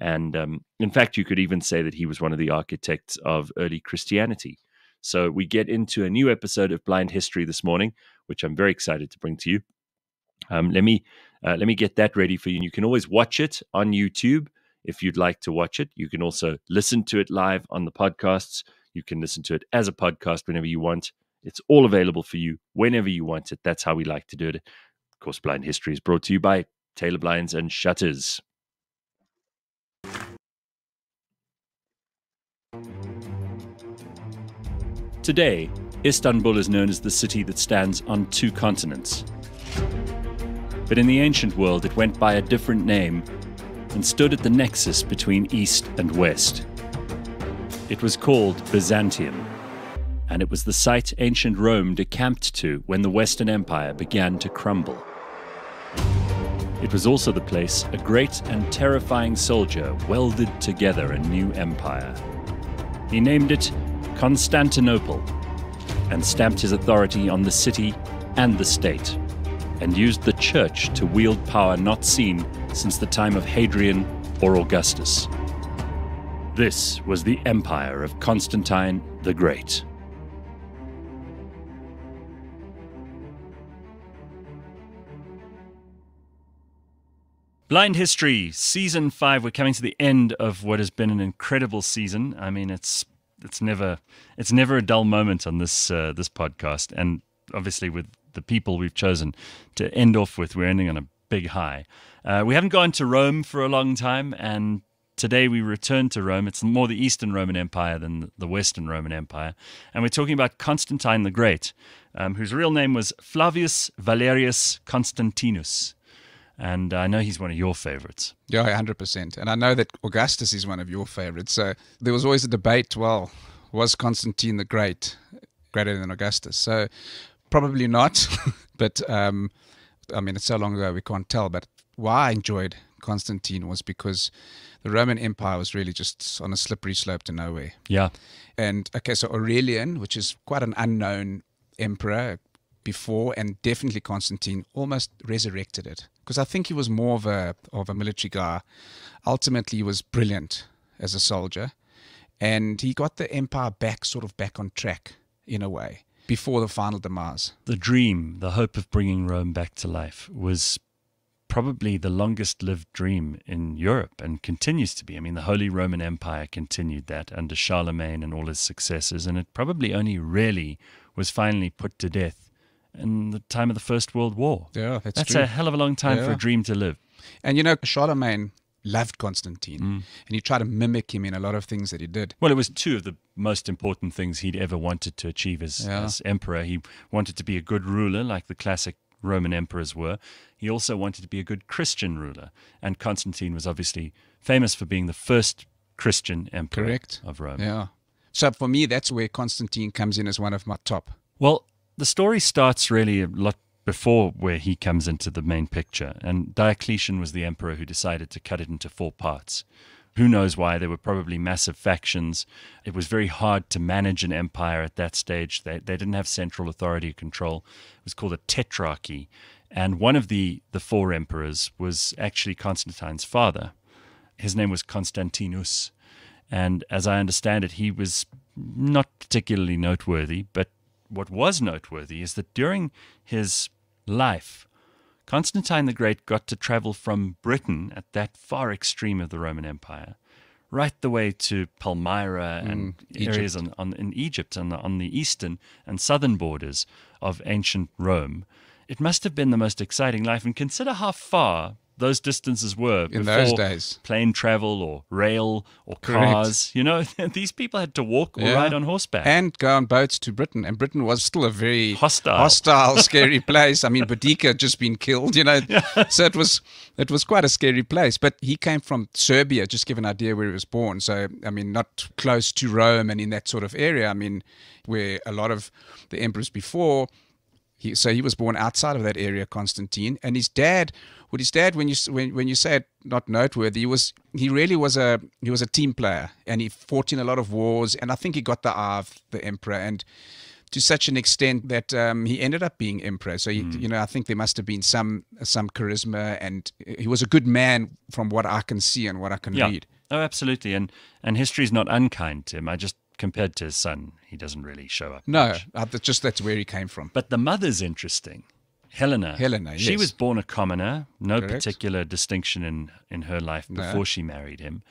And in fact, you could even say that he was one of the architects of early Christianity. So we get into a new episode of Blind History this morning, which I'm very excited to bring to you. Let me get that ready for you. And you can always watch it on YouTube if you'd like to watch it. You can also listen to it live on the podcasts. You can listen to it as a podcast whenever you want. It's all available for you whenever you want it. That's how we like to do it. Of course, Blind History is brought to you by Taylor Blinds and Shutters. Today, Istanbul is known as the city that stands on two continents. But in the ancient world, it went by a different name and stood at the nexus between East and West. It was called Byzantium, and it was the site ancient Rome decamped to when the Western Empire began to crumble. It was also the place a great and terrifying soldier welded together a new empire. He named it Constantinople and stamped his authority on the city and the state, and used the church to wield power not seen since the time of Hadrian or Augustus. This was the empire of Constantine the Great. Blind History, Season 5. We're coming to the end of what has been an incredible season. I mean, it's never a dull moment on this this podcast. And obviously with the people we've chosen to end off with, we're ending on a big high. We haven't gone to Rome for a long time, and today we return to Rome. It's more the Eastern Roman Empire than the Western Roman Empire. And we're talking about Constantine the Great, whose real name was Flavius Valerius Constantinus. And I know he's one of your favorites. Yeah, 100%. And I know that Augustus is one of your favorites. So there was always a debate, well, was Constantine the Great greater than Augustus? So probably not. But, I mean, it's so long ago we can't tell. But why I enjoyed Constantine was because the Roman Empire was really just on a slippery slope to nowhere. Yeah. And, okay, so Aurelian, which is quite an unknown emperor before, and definitely Constantine, almost resurrected it. Because I think he was more of a military guy. Ultimately, he was brilliant as a soldier. And he got the empire back, sort of back on track, in a way, before the final demise. The dream, the hope of bringing Rome back to life, was probably the longest-lived dream in Europe and continues to be. I mean, the Holy Roman Empire continued that under Charlemagne and all his successors, and it probably only really was finally put to death in the time of the First World War. Yeah, that's true. A hell of a long time for a dream to live. And you know, Charlemagne loved Constantine, and he tried to mimic him in a lot of things that he did. Well, it was two of the most important things he'd ever wanted to achieve as emperor. He wanted to be a good ruler, like the classic Roman emperors were. He also wanted to be a good Christian ruler. And Constantine was obviously famous for being the first Christian emperor of Rome. Yeah. So for me, that's where Constantine comes in as one of my top. Well, the story starts really a lot before where he comes into the main picture, and Diocletian was the emperor who decided to cut it into four parts. Who knows why? There were probably massive factions. It was very hard to manage an empire at that stage. They didn't have central authority or control. It was called a tetrarchy, and one of the four emperors was actually Constantine's father. His name was Constantinus, and as I understand it, he was not particularly noteworthy, but what was noteworthy is that during his life, Constantine the Great got to travel from Britain, at that far extreme of the Roman Empire, right the way to Palmyra and areas in Egypt and on the eastern and southern borders of ancient Rome. It must have been the most exciting life, and consider how far those distances were in those days. Plane travel or rail or cars. You know, these people had to walk or ride on horseback. And go on boats to Britain. And Britain was still a very hostile scary place. I mean, Boudicca had just been killed, you know. So it was quite a scary place. But he came from Serbia, just to give an idea where he was born. So, I mean, not close to Rome and in that sort of area. I mean, where a lot of the emperors before... So he was born outside of that area, Constantine, and his dad. With his dad, when you say it, not noteworthy, he really was a team player, and he fought in a lot of wars, and I think he got the eye of the emperor, and to such an extent that he ended up being emperor. So you know, I think there must have been some charisma, and he was a good man from what I can see and what I can read. Oh, absolutely, and history's not unkind to him. I just compared to his son, he doesn't really show up much. No, just that's where he came from. But the mother's interesting. Helena. Helena, she was born a commoner. No particular distinction in her life before she married him,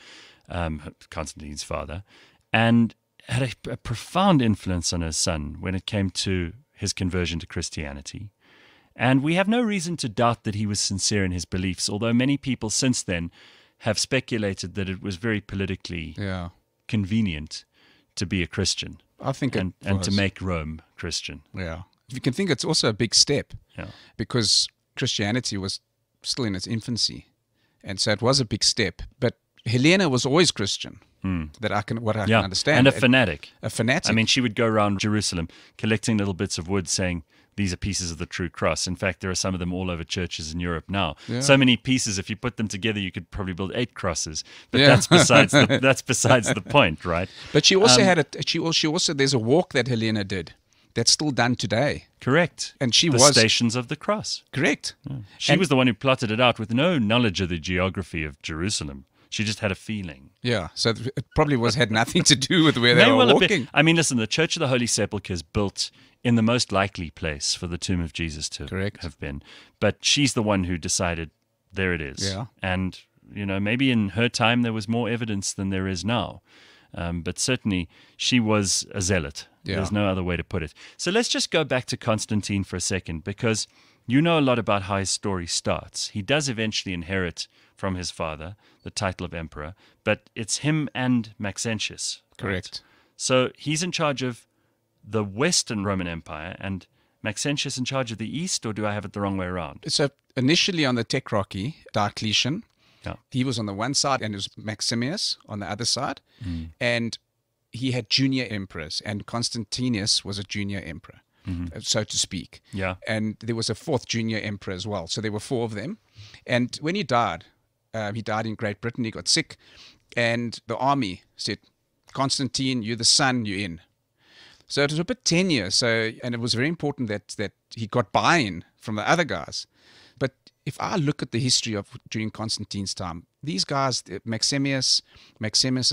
Constantine's father, and had a profound influence on her son when it came to his conversion to Christianity. And we have no reason to doubt that he was sincere in his beliefs, although many people since then have speculated that it was very politically convenient to be a Christian, I think, and to make Rome Christian. Yeah, you can think it's also a big step, because Christianity was still in its infancy, and so it was a big step. But Helena was always Christian, what I can understand, and a fanatic. I mean, she would go around Jerusalem collecting little bits of wood, saying, "These are pieces of the true cross." In fact, there are some of them all over churches in Europe now. Yeah. So many pieces, if you put them together, you could probably build 8 crosses. But that's besides the point, right? But she also there's a walk that Helena did that's still done today. Correct. And she was... The Stations of the Cross. Correct. Yeah. She was the one who plotted it out with no knowledge of the geography of Jerusalem. She just had a feeling. Yeah, so it probably had nothing to do with where they were walking. I mean, listen, the Church of the Holy Sepulchre is built in the most likely place for the tomb of Jesus to have been. But she's the one who decided there it is. Yeah. And, you know, maybe in her time there was more evidence than there is now. But certainly she was a zealot. Yeah. There's no other way to put it. So let's just go back to Constantine for a second, because you know a lot about how his story starts. He does eventually inherit from his father the title of emperor, but it's him and Maxentius. Correct. So he's in charge of the Western Roman Empire and Maxentius in charge of the East, or do I have it the wrong way around? So initially on the Tetrarchy, Diocletian, yeah, he was on the one side and it was Maximius on the other side. Mm. And he had junior emperors, and Constantius was a junior emperor, mm-hmm, so to speak. Yeah. And there was a fourth junior emperor as well. So there were four of them. And when he died in Great Britain, he got sick. And the army said, Constantine, you're the son, you're in. So it was a bit tenuous, and it was very important that he got buy-in from the other guys. But if I look at the history of during Constantine's time, these guys, Maximius'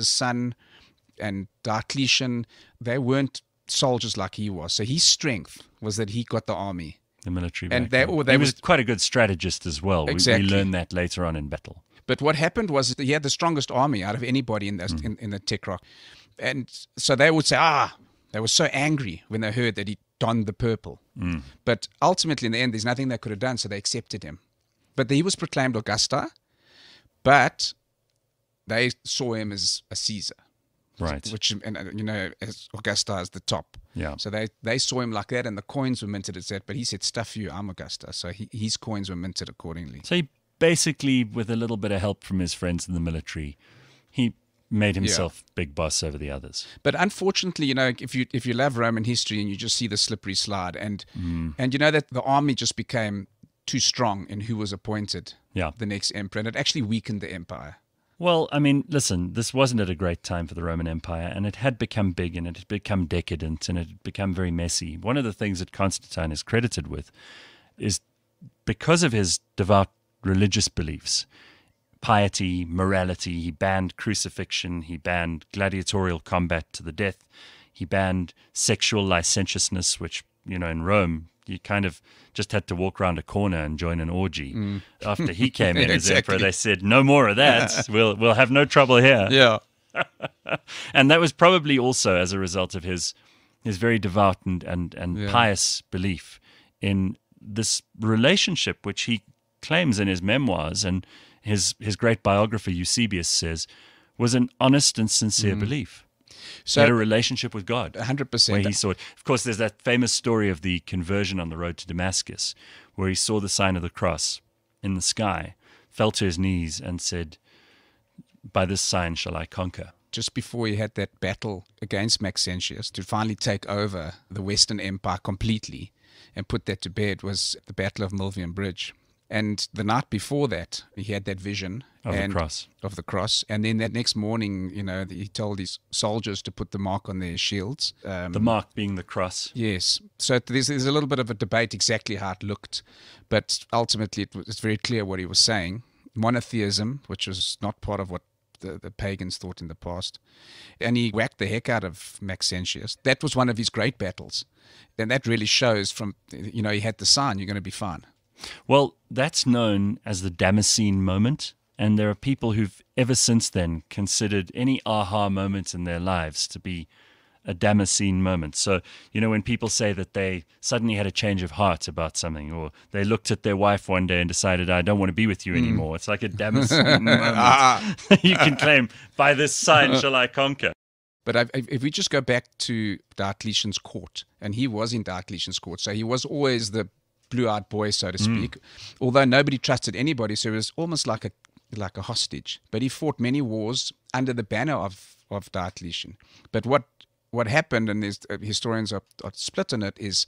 son, and Diocletian, they weren't soldiers like he was. So his strength was that he got the army, the military, and he was quite a good strategist as well. Exactly. We learned that later on in battle. But what happened was that he had the strongest army out of anybody in the in the Tetrarch, and so they would say, they were so angry when they heard that he donned the purple. Mm. But ultimately, in the end, there's nothing they could have done, so they accepted him. But he was proclaimed Augusta, but they saw him as a Caesar. Right. Which, and you know, as Augusta is the top. Yeah. So they saw him like that, and the coins were minted as that. But he said, stuff you, I'm Augusta. So his coins were minted accordingly. So he basically, with a little bit of help from his friends in the military, he made himself big boss over the others. But unfortunately, you know, if you love Roman history and you just see the slippery slide, and you know that the army just became too strong in who was appointed the next emperor, and it actually weakened the empire. Well, I mean, listen, this wasn't at a great time for the Roman Empire, and it had become big, and it had become decadent, and it had become very messy. One of the things that Constantine is credited with is because of his devout religious beliefs, piety, morality, he banned crucifixion, he banned gladiatorial combat to the death, he banned sexual licentiousness, which, you know, in Rome, you kind of just had to walk around a corner and join an orgy. Mm. After he came in as emperor, they said, no more of that, we'll have no trouble here. Yeah. And that was probably also as a result of his very devout and pious belief in this relationship, which he claims in his memoirs, and his great biographer Eusebius says, was an honest and sincere belief. So he had a relationship with God. 100%. Where he saw it. Of course, there's that famous story of the conversion on the road to Damascus, where he saw the sign of the cross in the sky, fell to his knees and said, by this sign shall I conquer. Just before he had that battle against Maxentius to finally take over the Western Empire completely and put that to bed was the Battle of Milvian Bridge. And the night before that, he had that vision of the cross. And then that next morning, you know, he told his soldiers to put the mark on their shields. The mark being the cross. Yes. So there's a little bit of a debate exactly how it looked. But ultimately, it's very clear what he was saying. Monotheism, which was not part of what the pagans thought in the past. And he whacked the heck out of Maxentius. That was one of his great battles. And that really shows from, you know, he had the sign, you're going to be fine. Well, that's known as the Damascene moment, and there are people who've ever since then considered any aha moment in their lives to be a Damascene moment. So, you know, when people say that they suddenly had a change of heart about something, or they looked at their wife one day and decided, I don't want to be with you anymore. It's like a Damascene moment. You can claim, by this sign shall I conquer. But if we just go back to Diocletian's court, and he was in Diocletian's court, so he was always the blue-eyed boy, so to speak, although nobody trusted anybody, so it was almost like a hostage. But he fought many wars under the banner of Diocletian. But what happened, and these historians are split on it, is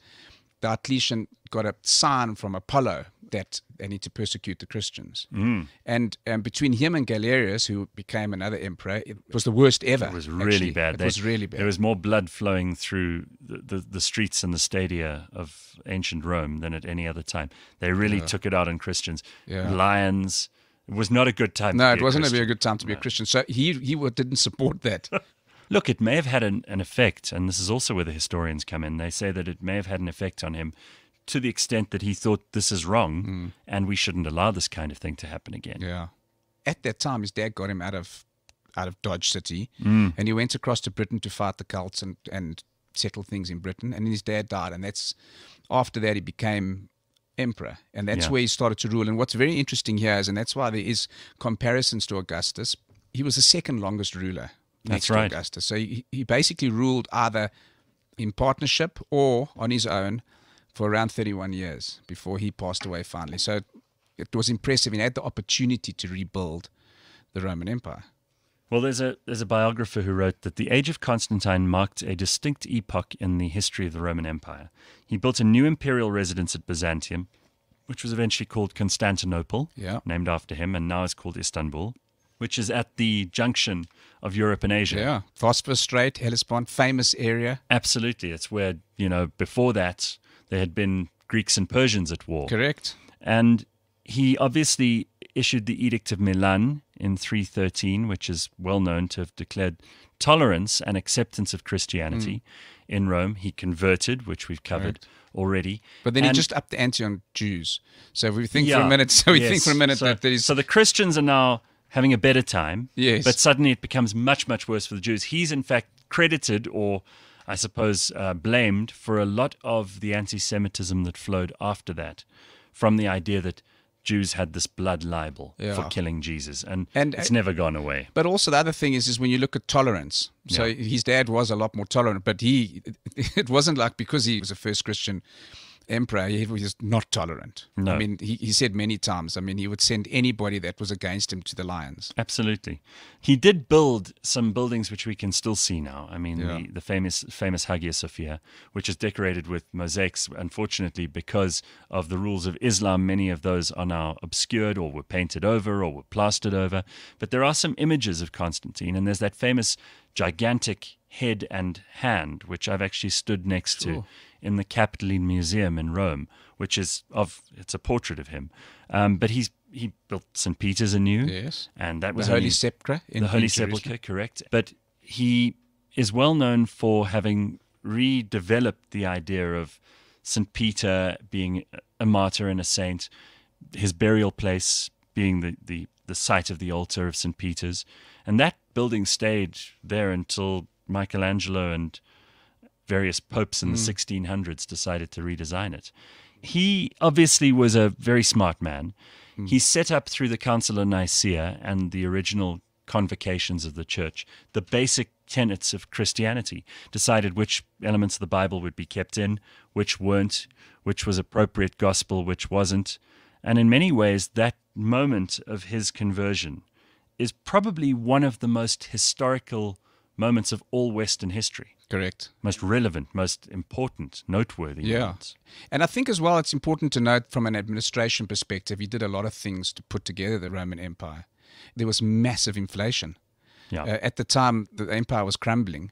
Diocletian got a sign from Apollo that they need to persecute the Christians. Mm. And between him and Galerius, who became another emperor, it was the worst ever. It was really bad. It was really bad. There was more blood flowing through the streets and the stadia of ancient Rome than at any other time. They really took it out on Christians. Yeah. Lions. It was not a good time. No, it wasn't a good time to be a Christian. So he didn't support that. Look, it may have had an effect, and this is also where the historians come in. They say that it may have had an effect on him to the extent that he thought this is wrong and we shouldn't allow this kind of thing to happen again. Yeah. At that time, his dad got him out of Dodge City and he went across to Britain to fight the Celts and settle things in Britain. And his dad died. And that's after that, he became emperor. And that's where he started to rule. And what's very interesting here is, and that's why there is comparisons to Augustus, he was the second longest ruler next to Augustus. So he basically ruled either in partnership or on his own for around 31 years before he passed away finally. So it was impressive. He had the opportunity to rebuild the Roman Empire. Well, there's a biographer who wrote that the age of Constantine marked a distinct epoch in the history of the Roman Empire. He built a new imperial residence at Byzantium, which was eventually called Constantinople, named after him, and now is called Istanbul, which is at the junction of Europe and Asia. Yeah, Phosphorus Strait, Hellespont, famous area. Absolutely. It's where, you know, before that, there had been Greeks and Persians at war. Correct. And he obviously issued the Edict of Milan in 313, which is well known to have declared tolerance and acceptance of Christianity in Rome. He converted, which we've covered already. But then he just upped the ante on Jews. So if we think for a minute, so the Christians are now having a better time, but suddenly it becomes much, much worse for the Jews. He's in fact credited, or I suppose blamed, for a lot of the anti-Semitism that flowed after that, from the idea that Jews had this blood libel for killing Jesus, and it's never gone away. But also the other thing is when you look at tolerance, so his dad was a lot more tolerant, but it wasn't like because he was the first Christian emperor, he was not tolerant. No. I mean, he said many times, I mean, he would send anybody that was against him to the lions. Absolutely. He did build some buildings which we can still see now. I mean, the famous Hagia Sophia, which is decorated with mosaics. Unfortunately, because of the rules of Islam, many of those are now obscured or were painted over or were plastered over. But there are some images of Constantine, and there's that famous gigantic head and hand, which I've actually stood next to in the Capitoline Museum in Rome, which is it's a portrait of him. But he built St. Peter's anew. Yes. And that was the Holy Sepulchre. The Holy Sepulchre, correct. But he is well known for having redeveloped the idea of St. Peter being a martyr and a saint, his burial place being the site of the altar of St. Peter's. And that building stayed there until Michelangelo and various popes in the 1600s decided to redesign it. He obviously was a very smart man. He set up through the Council of Nicaea and the original convocations of the church the basic tenets of Christianity, decided which elements of the Bible would be kept in, which weren't, which was appropriate gospel, which wasn't. And in many ways, that moment of his conversion is probably one of the most historical moments of all Western history. Correct. Most relevant, most important, noteworthy moments. And I think as well it's important to note from an administration perspective, he did a lot of things to put together the Roman Empire. There was massive inflation. At the time, the empire was crumbling.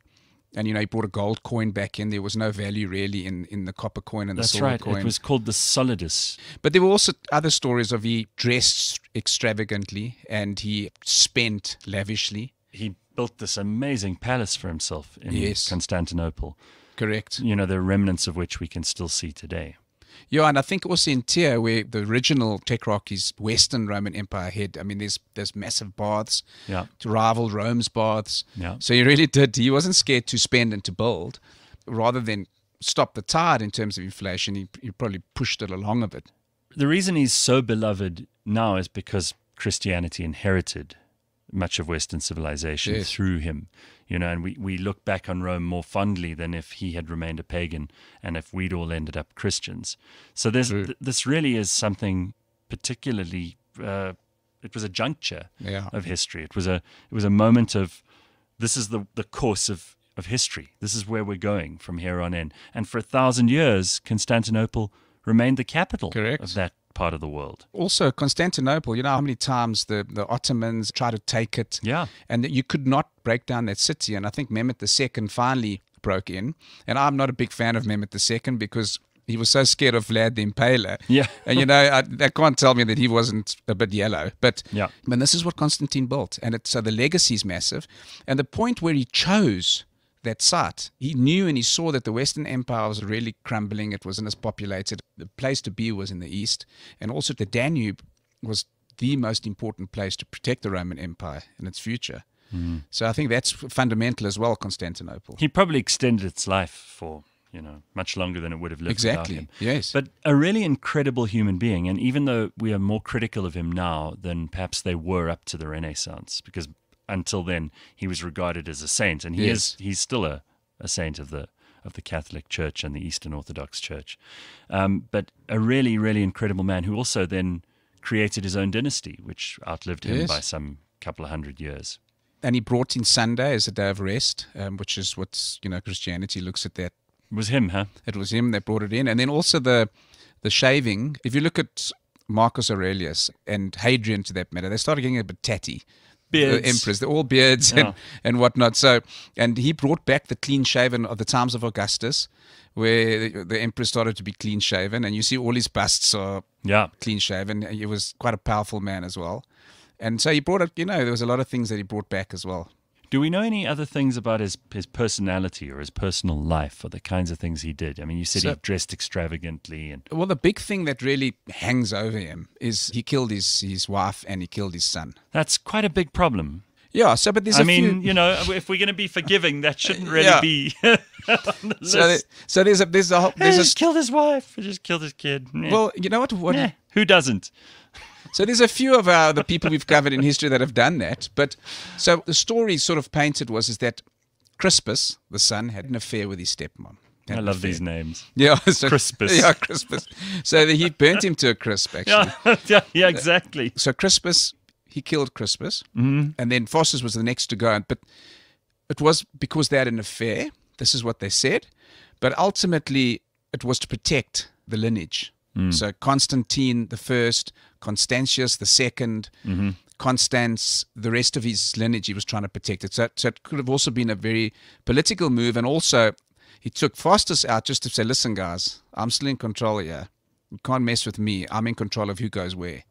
And, you know, he brought a gold coin back in. There was no value really in the copper coin and the silver coin. It was called the solidus. But there were also other stories of he dressed extravagantly and he spent lavishly. He built this amazing palace for himself in Constantinople. Correct. You know, the remnants of which we can still see today. Yeah, and I think also in Tyre, where the original Tetrarchy's Western Roman Empire head, I mean, there's massive baths to rival Rome's baths. So he really did. He wasn't scared to spend and to build. Rather than stop the tide in terms of inflation, he probably pushed it along a bit. The reason he's so beloved now is because Christianity inherited much of Western civilization through him, you know, and we look back on Rome more fondly than if he had remained a pagan and if we'd all ended up Christians. So this really is something particularly, it was a juncture of history. It was a moment of, this is the course of history. This is where we're going from here on in. And for 1,000 years, Constantinople remained the capital of that part of the world. Also, Constantinople, you know how many times the Ottomans tried to take it, and you could not break down that city. And I think Mehmet II finally broke in. And I'm not a big fan of Mehmet II because he was so scared of Vlad the Impaler. And you know, they can't tell me that he wasn't a bit yellow. But I mean, this is what Constantine built. And so the legacy is massive. And the point where he chose that site. He knew and he saw that the Western Empire was really crumbling. It wasn't as populated. The place to be was in the east. And also the Danube was the most important place to protect the Roman Empire and its future. Mm. So I think that's fundamental as well, Constantinople. He probably extended its life for, you know, much longer than it would have lived without him. Yes. But a really incredible human being. And even though we are more critical of him now than perhaps they were up to the Renaissance, because until then he was regarded as a saint, and he is, he's still a saint of the Catholic Church and the Eastern Orthodox Church, but a really, really incredible man who also then created his own dynasty, which outlived him by some couple of hundred years. And he brought in Sunday as a day of rest, which is what, you know, Christianity looks at. That it was him, huh? It was him that brought it in. And then also the shaving. If you look at Marcus Aurelius and Hadrian, to that matter, they started getting a bit tatty. Beards. The emperors, they're all beards and whatnot. So, and he brought back the clean shaven of the times of Augustus, where the emperor started to be clean shaven, and you see all his busts are clean shaven. He was quite a powerful man as well, and so he brought up, you know, there was a lot of things that he brought back as well. Do we know any other things about his personality or his personal life or the kinds of things he did? I mean, you said he dressed extravagantly. And well, the big thing that really hangs over him is he killed his wife and he killed his son. That's quite a big problem. Yeah, so but there's I mean, you know, if we're going to be forgiving, that shouldn't really be on the list. So there's a he just killed his wife, he just killed his kid. Well, you know what who doesn't? So there's a few of the people we've covered in history that have done that. But so the story sort of painted is that Crispus, the son, had an affair with his stepmom. I love these names. Yeah. So, Crispus. Yeah, Crispus. So he burnt him to a crisp, actually. Yeah, exactly. So Crispus, he killed Crispus. Mm-hmm. And then Faustus was the next to go. But it was because they had an affair. This is what they said. But ultimately, it was to protect the lineage. Mm. So Constantine the First, Constantius the Second, Constance, the rest of his lineage, he was trying to protect it. So it could have also been a very political move. And also, he took Faustus out just to say, listen, guys, I'm still in control here. You can't mess with me. I'm in control of who goes where.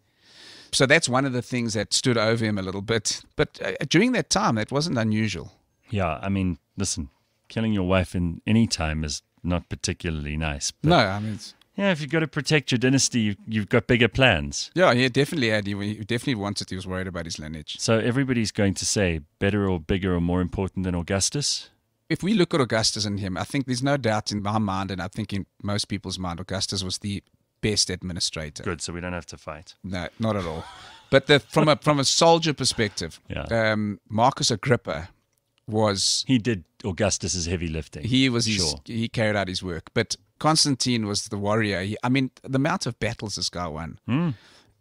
So that's one of the things that stood over him a little bit. But during that time, that wasn't unusual. Yeah, I mean, listen, killing your wife in any time is not particularly nice. But no, I mean... yeah, if you've got to protect your dynasty, you've got bigger plans. Yeah, he definitely had. He definitely wanted. He was worried about his lineage. So everybody's going to say better or bigger or more important than Augustus? If we look at Augustus and him, I think there's no doubt in my mind, and I think in most people's mind, Augustus was the best administrator. Good, so we don't have to fight. No, not at all. But from a soldier perspective, Marcus Agrippa was... he did Augustus's heavy lifting. He was he carried out his work, but... Constantine was the warrior. I mean, the amount of battles this guy won. Mm.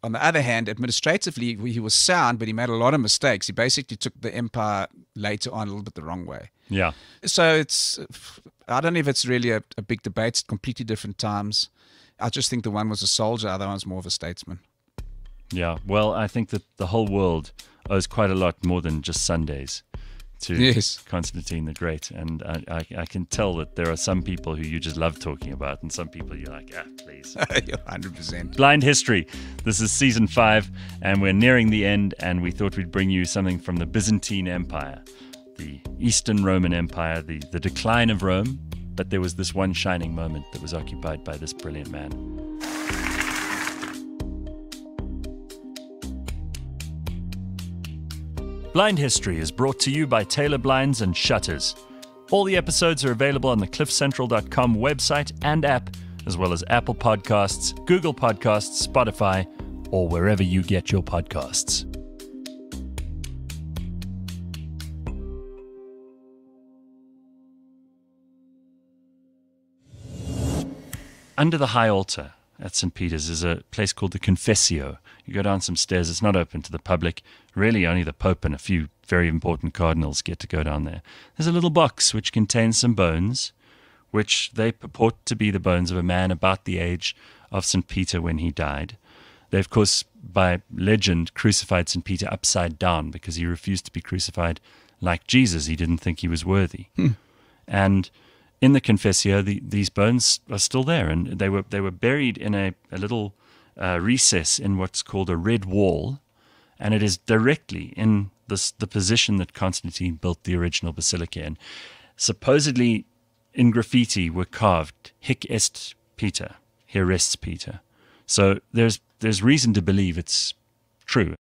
On the other hand, administratively, he was sound, but he made a lot of mistakes. He basically took the empire later on a little bit the wrong way. Yeah. So I don't know if it's really a big debate. It's completely different times. I just think the one was a soldier, the other one's more of a statesman. Yeah. Well, I think that the whole world owes quite a lot more than just Sundays to Constantine the Great, and I can tell that there are some people who you just love talking about and some people you're like, please. 100%. Blind History. This is season 5 and we're nearing the end, and we thought we'd bring you something from the Byzantine Empire, the Eastern Roman Empire, the decline of Rome, but there was this one shining moment that was occupied by this brilliant man. Blind History is brought to you by Taylor Blinds and Shutters. All the episodes are available on the CliffCentral.com website and app, as well as Apple Podcasts, Google Podcasts, Spotify, or wherever you get your podcasts. Under the high altar at St. Peter's is a place called the Confessio. You go down some stairs. It's not open to the public. Really, only the Pope and a few very important cardinals get to go down there. There's a little box which contains some bones, which they purport to be the bones of a man about the age of St. Peter when he died. They, of course, by legend, crucified St. Peter upside down because he refused to be crucified like Jesus. He didn't think he was worthy. And in the Confessio, these bones are still there, and they were buried in a little... recess in what's called a red wall, and it is directly in the position that Constantine built the original basilica in. Supposedly, in graffiti were carved, hic est Peter, here rests Peter. So there's reason to believe it's true.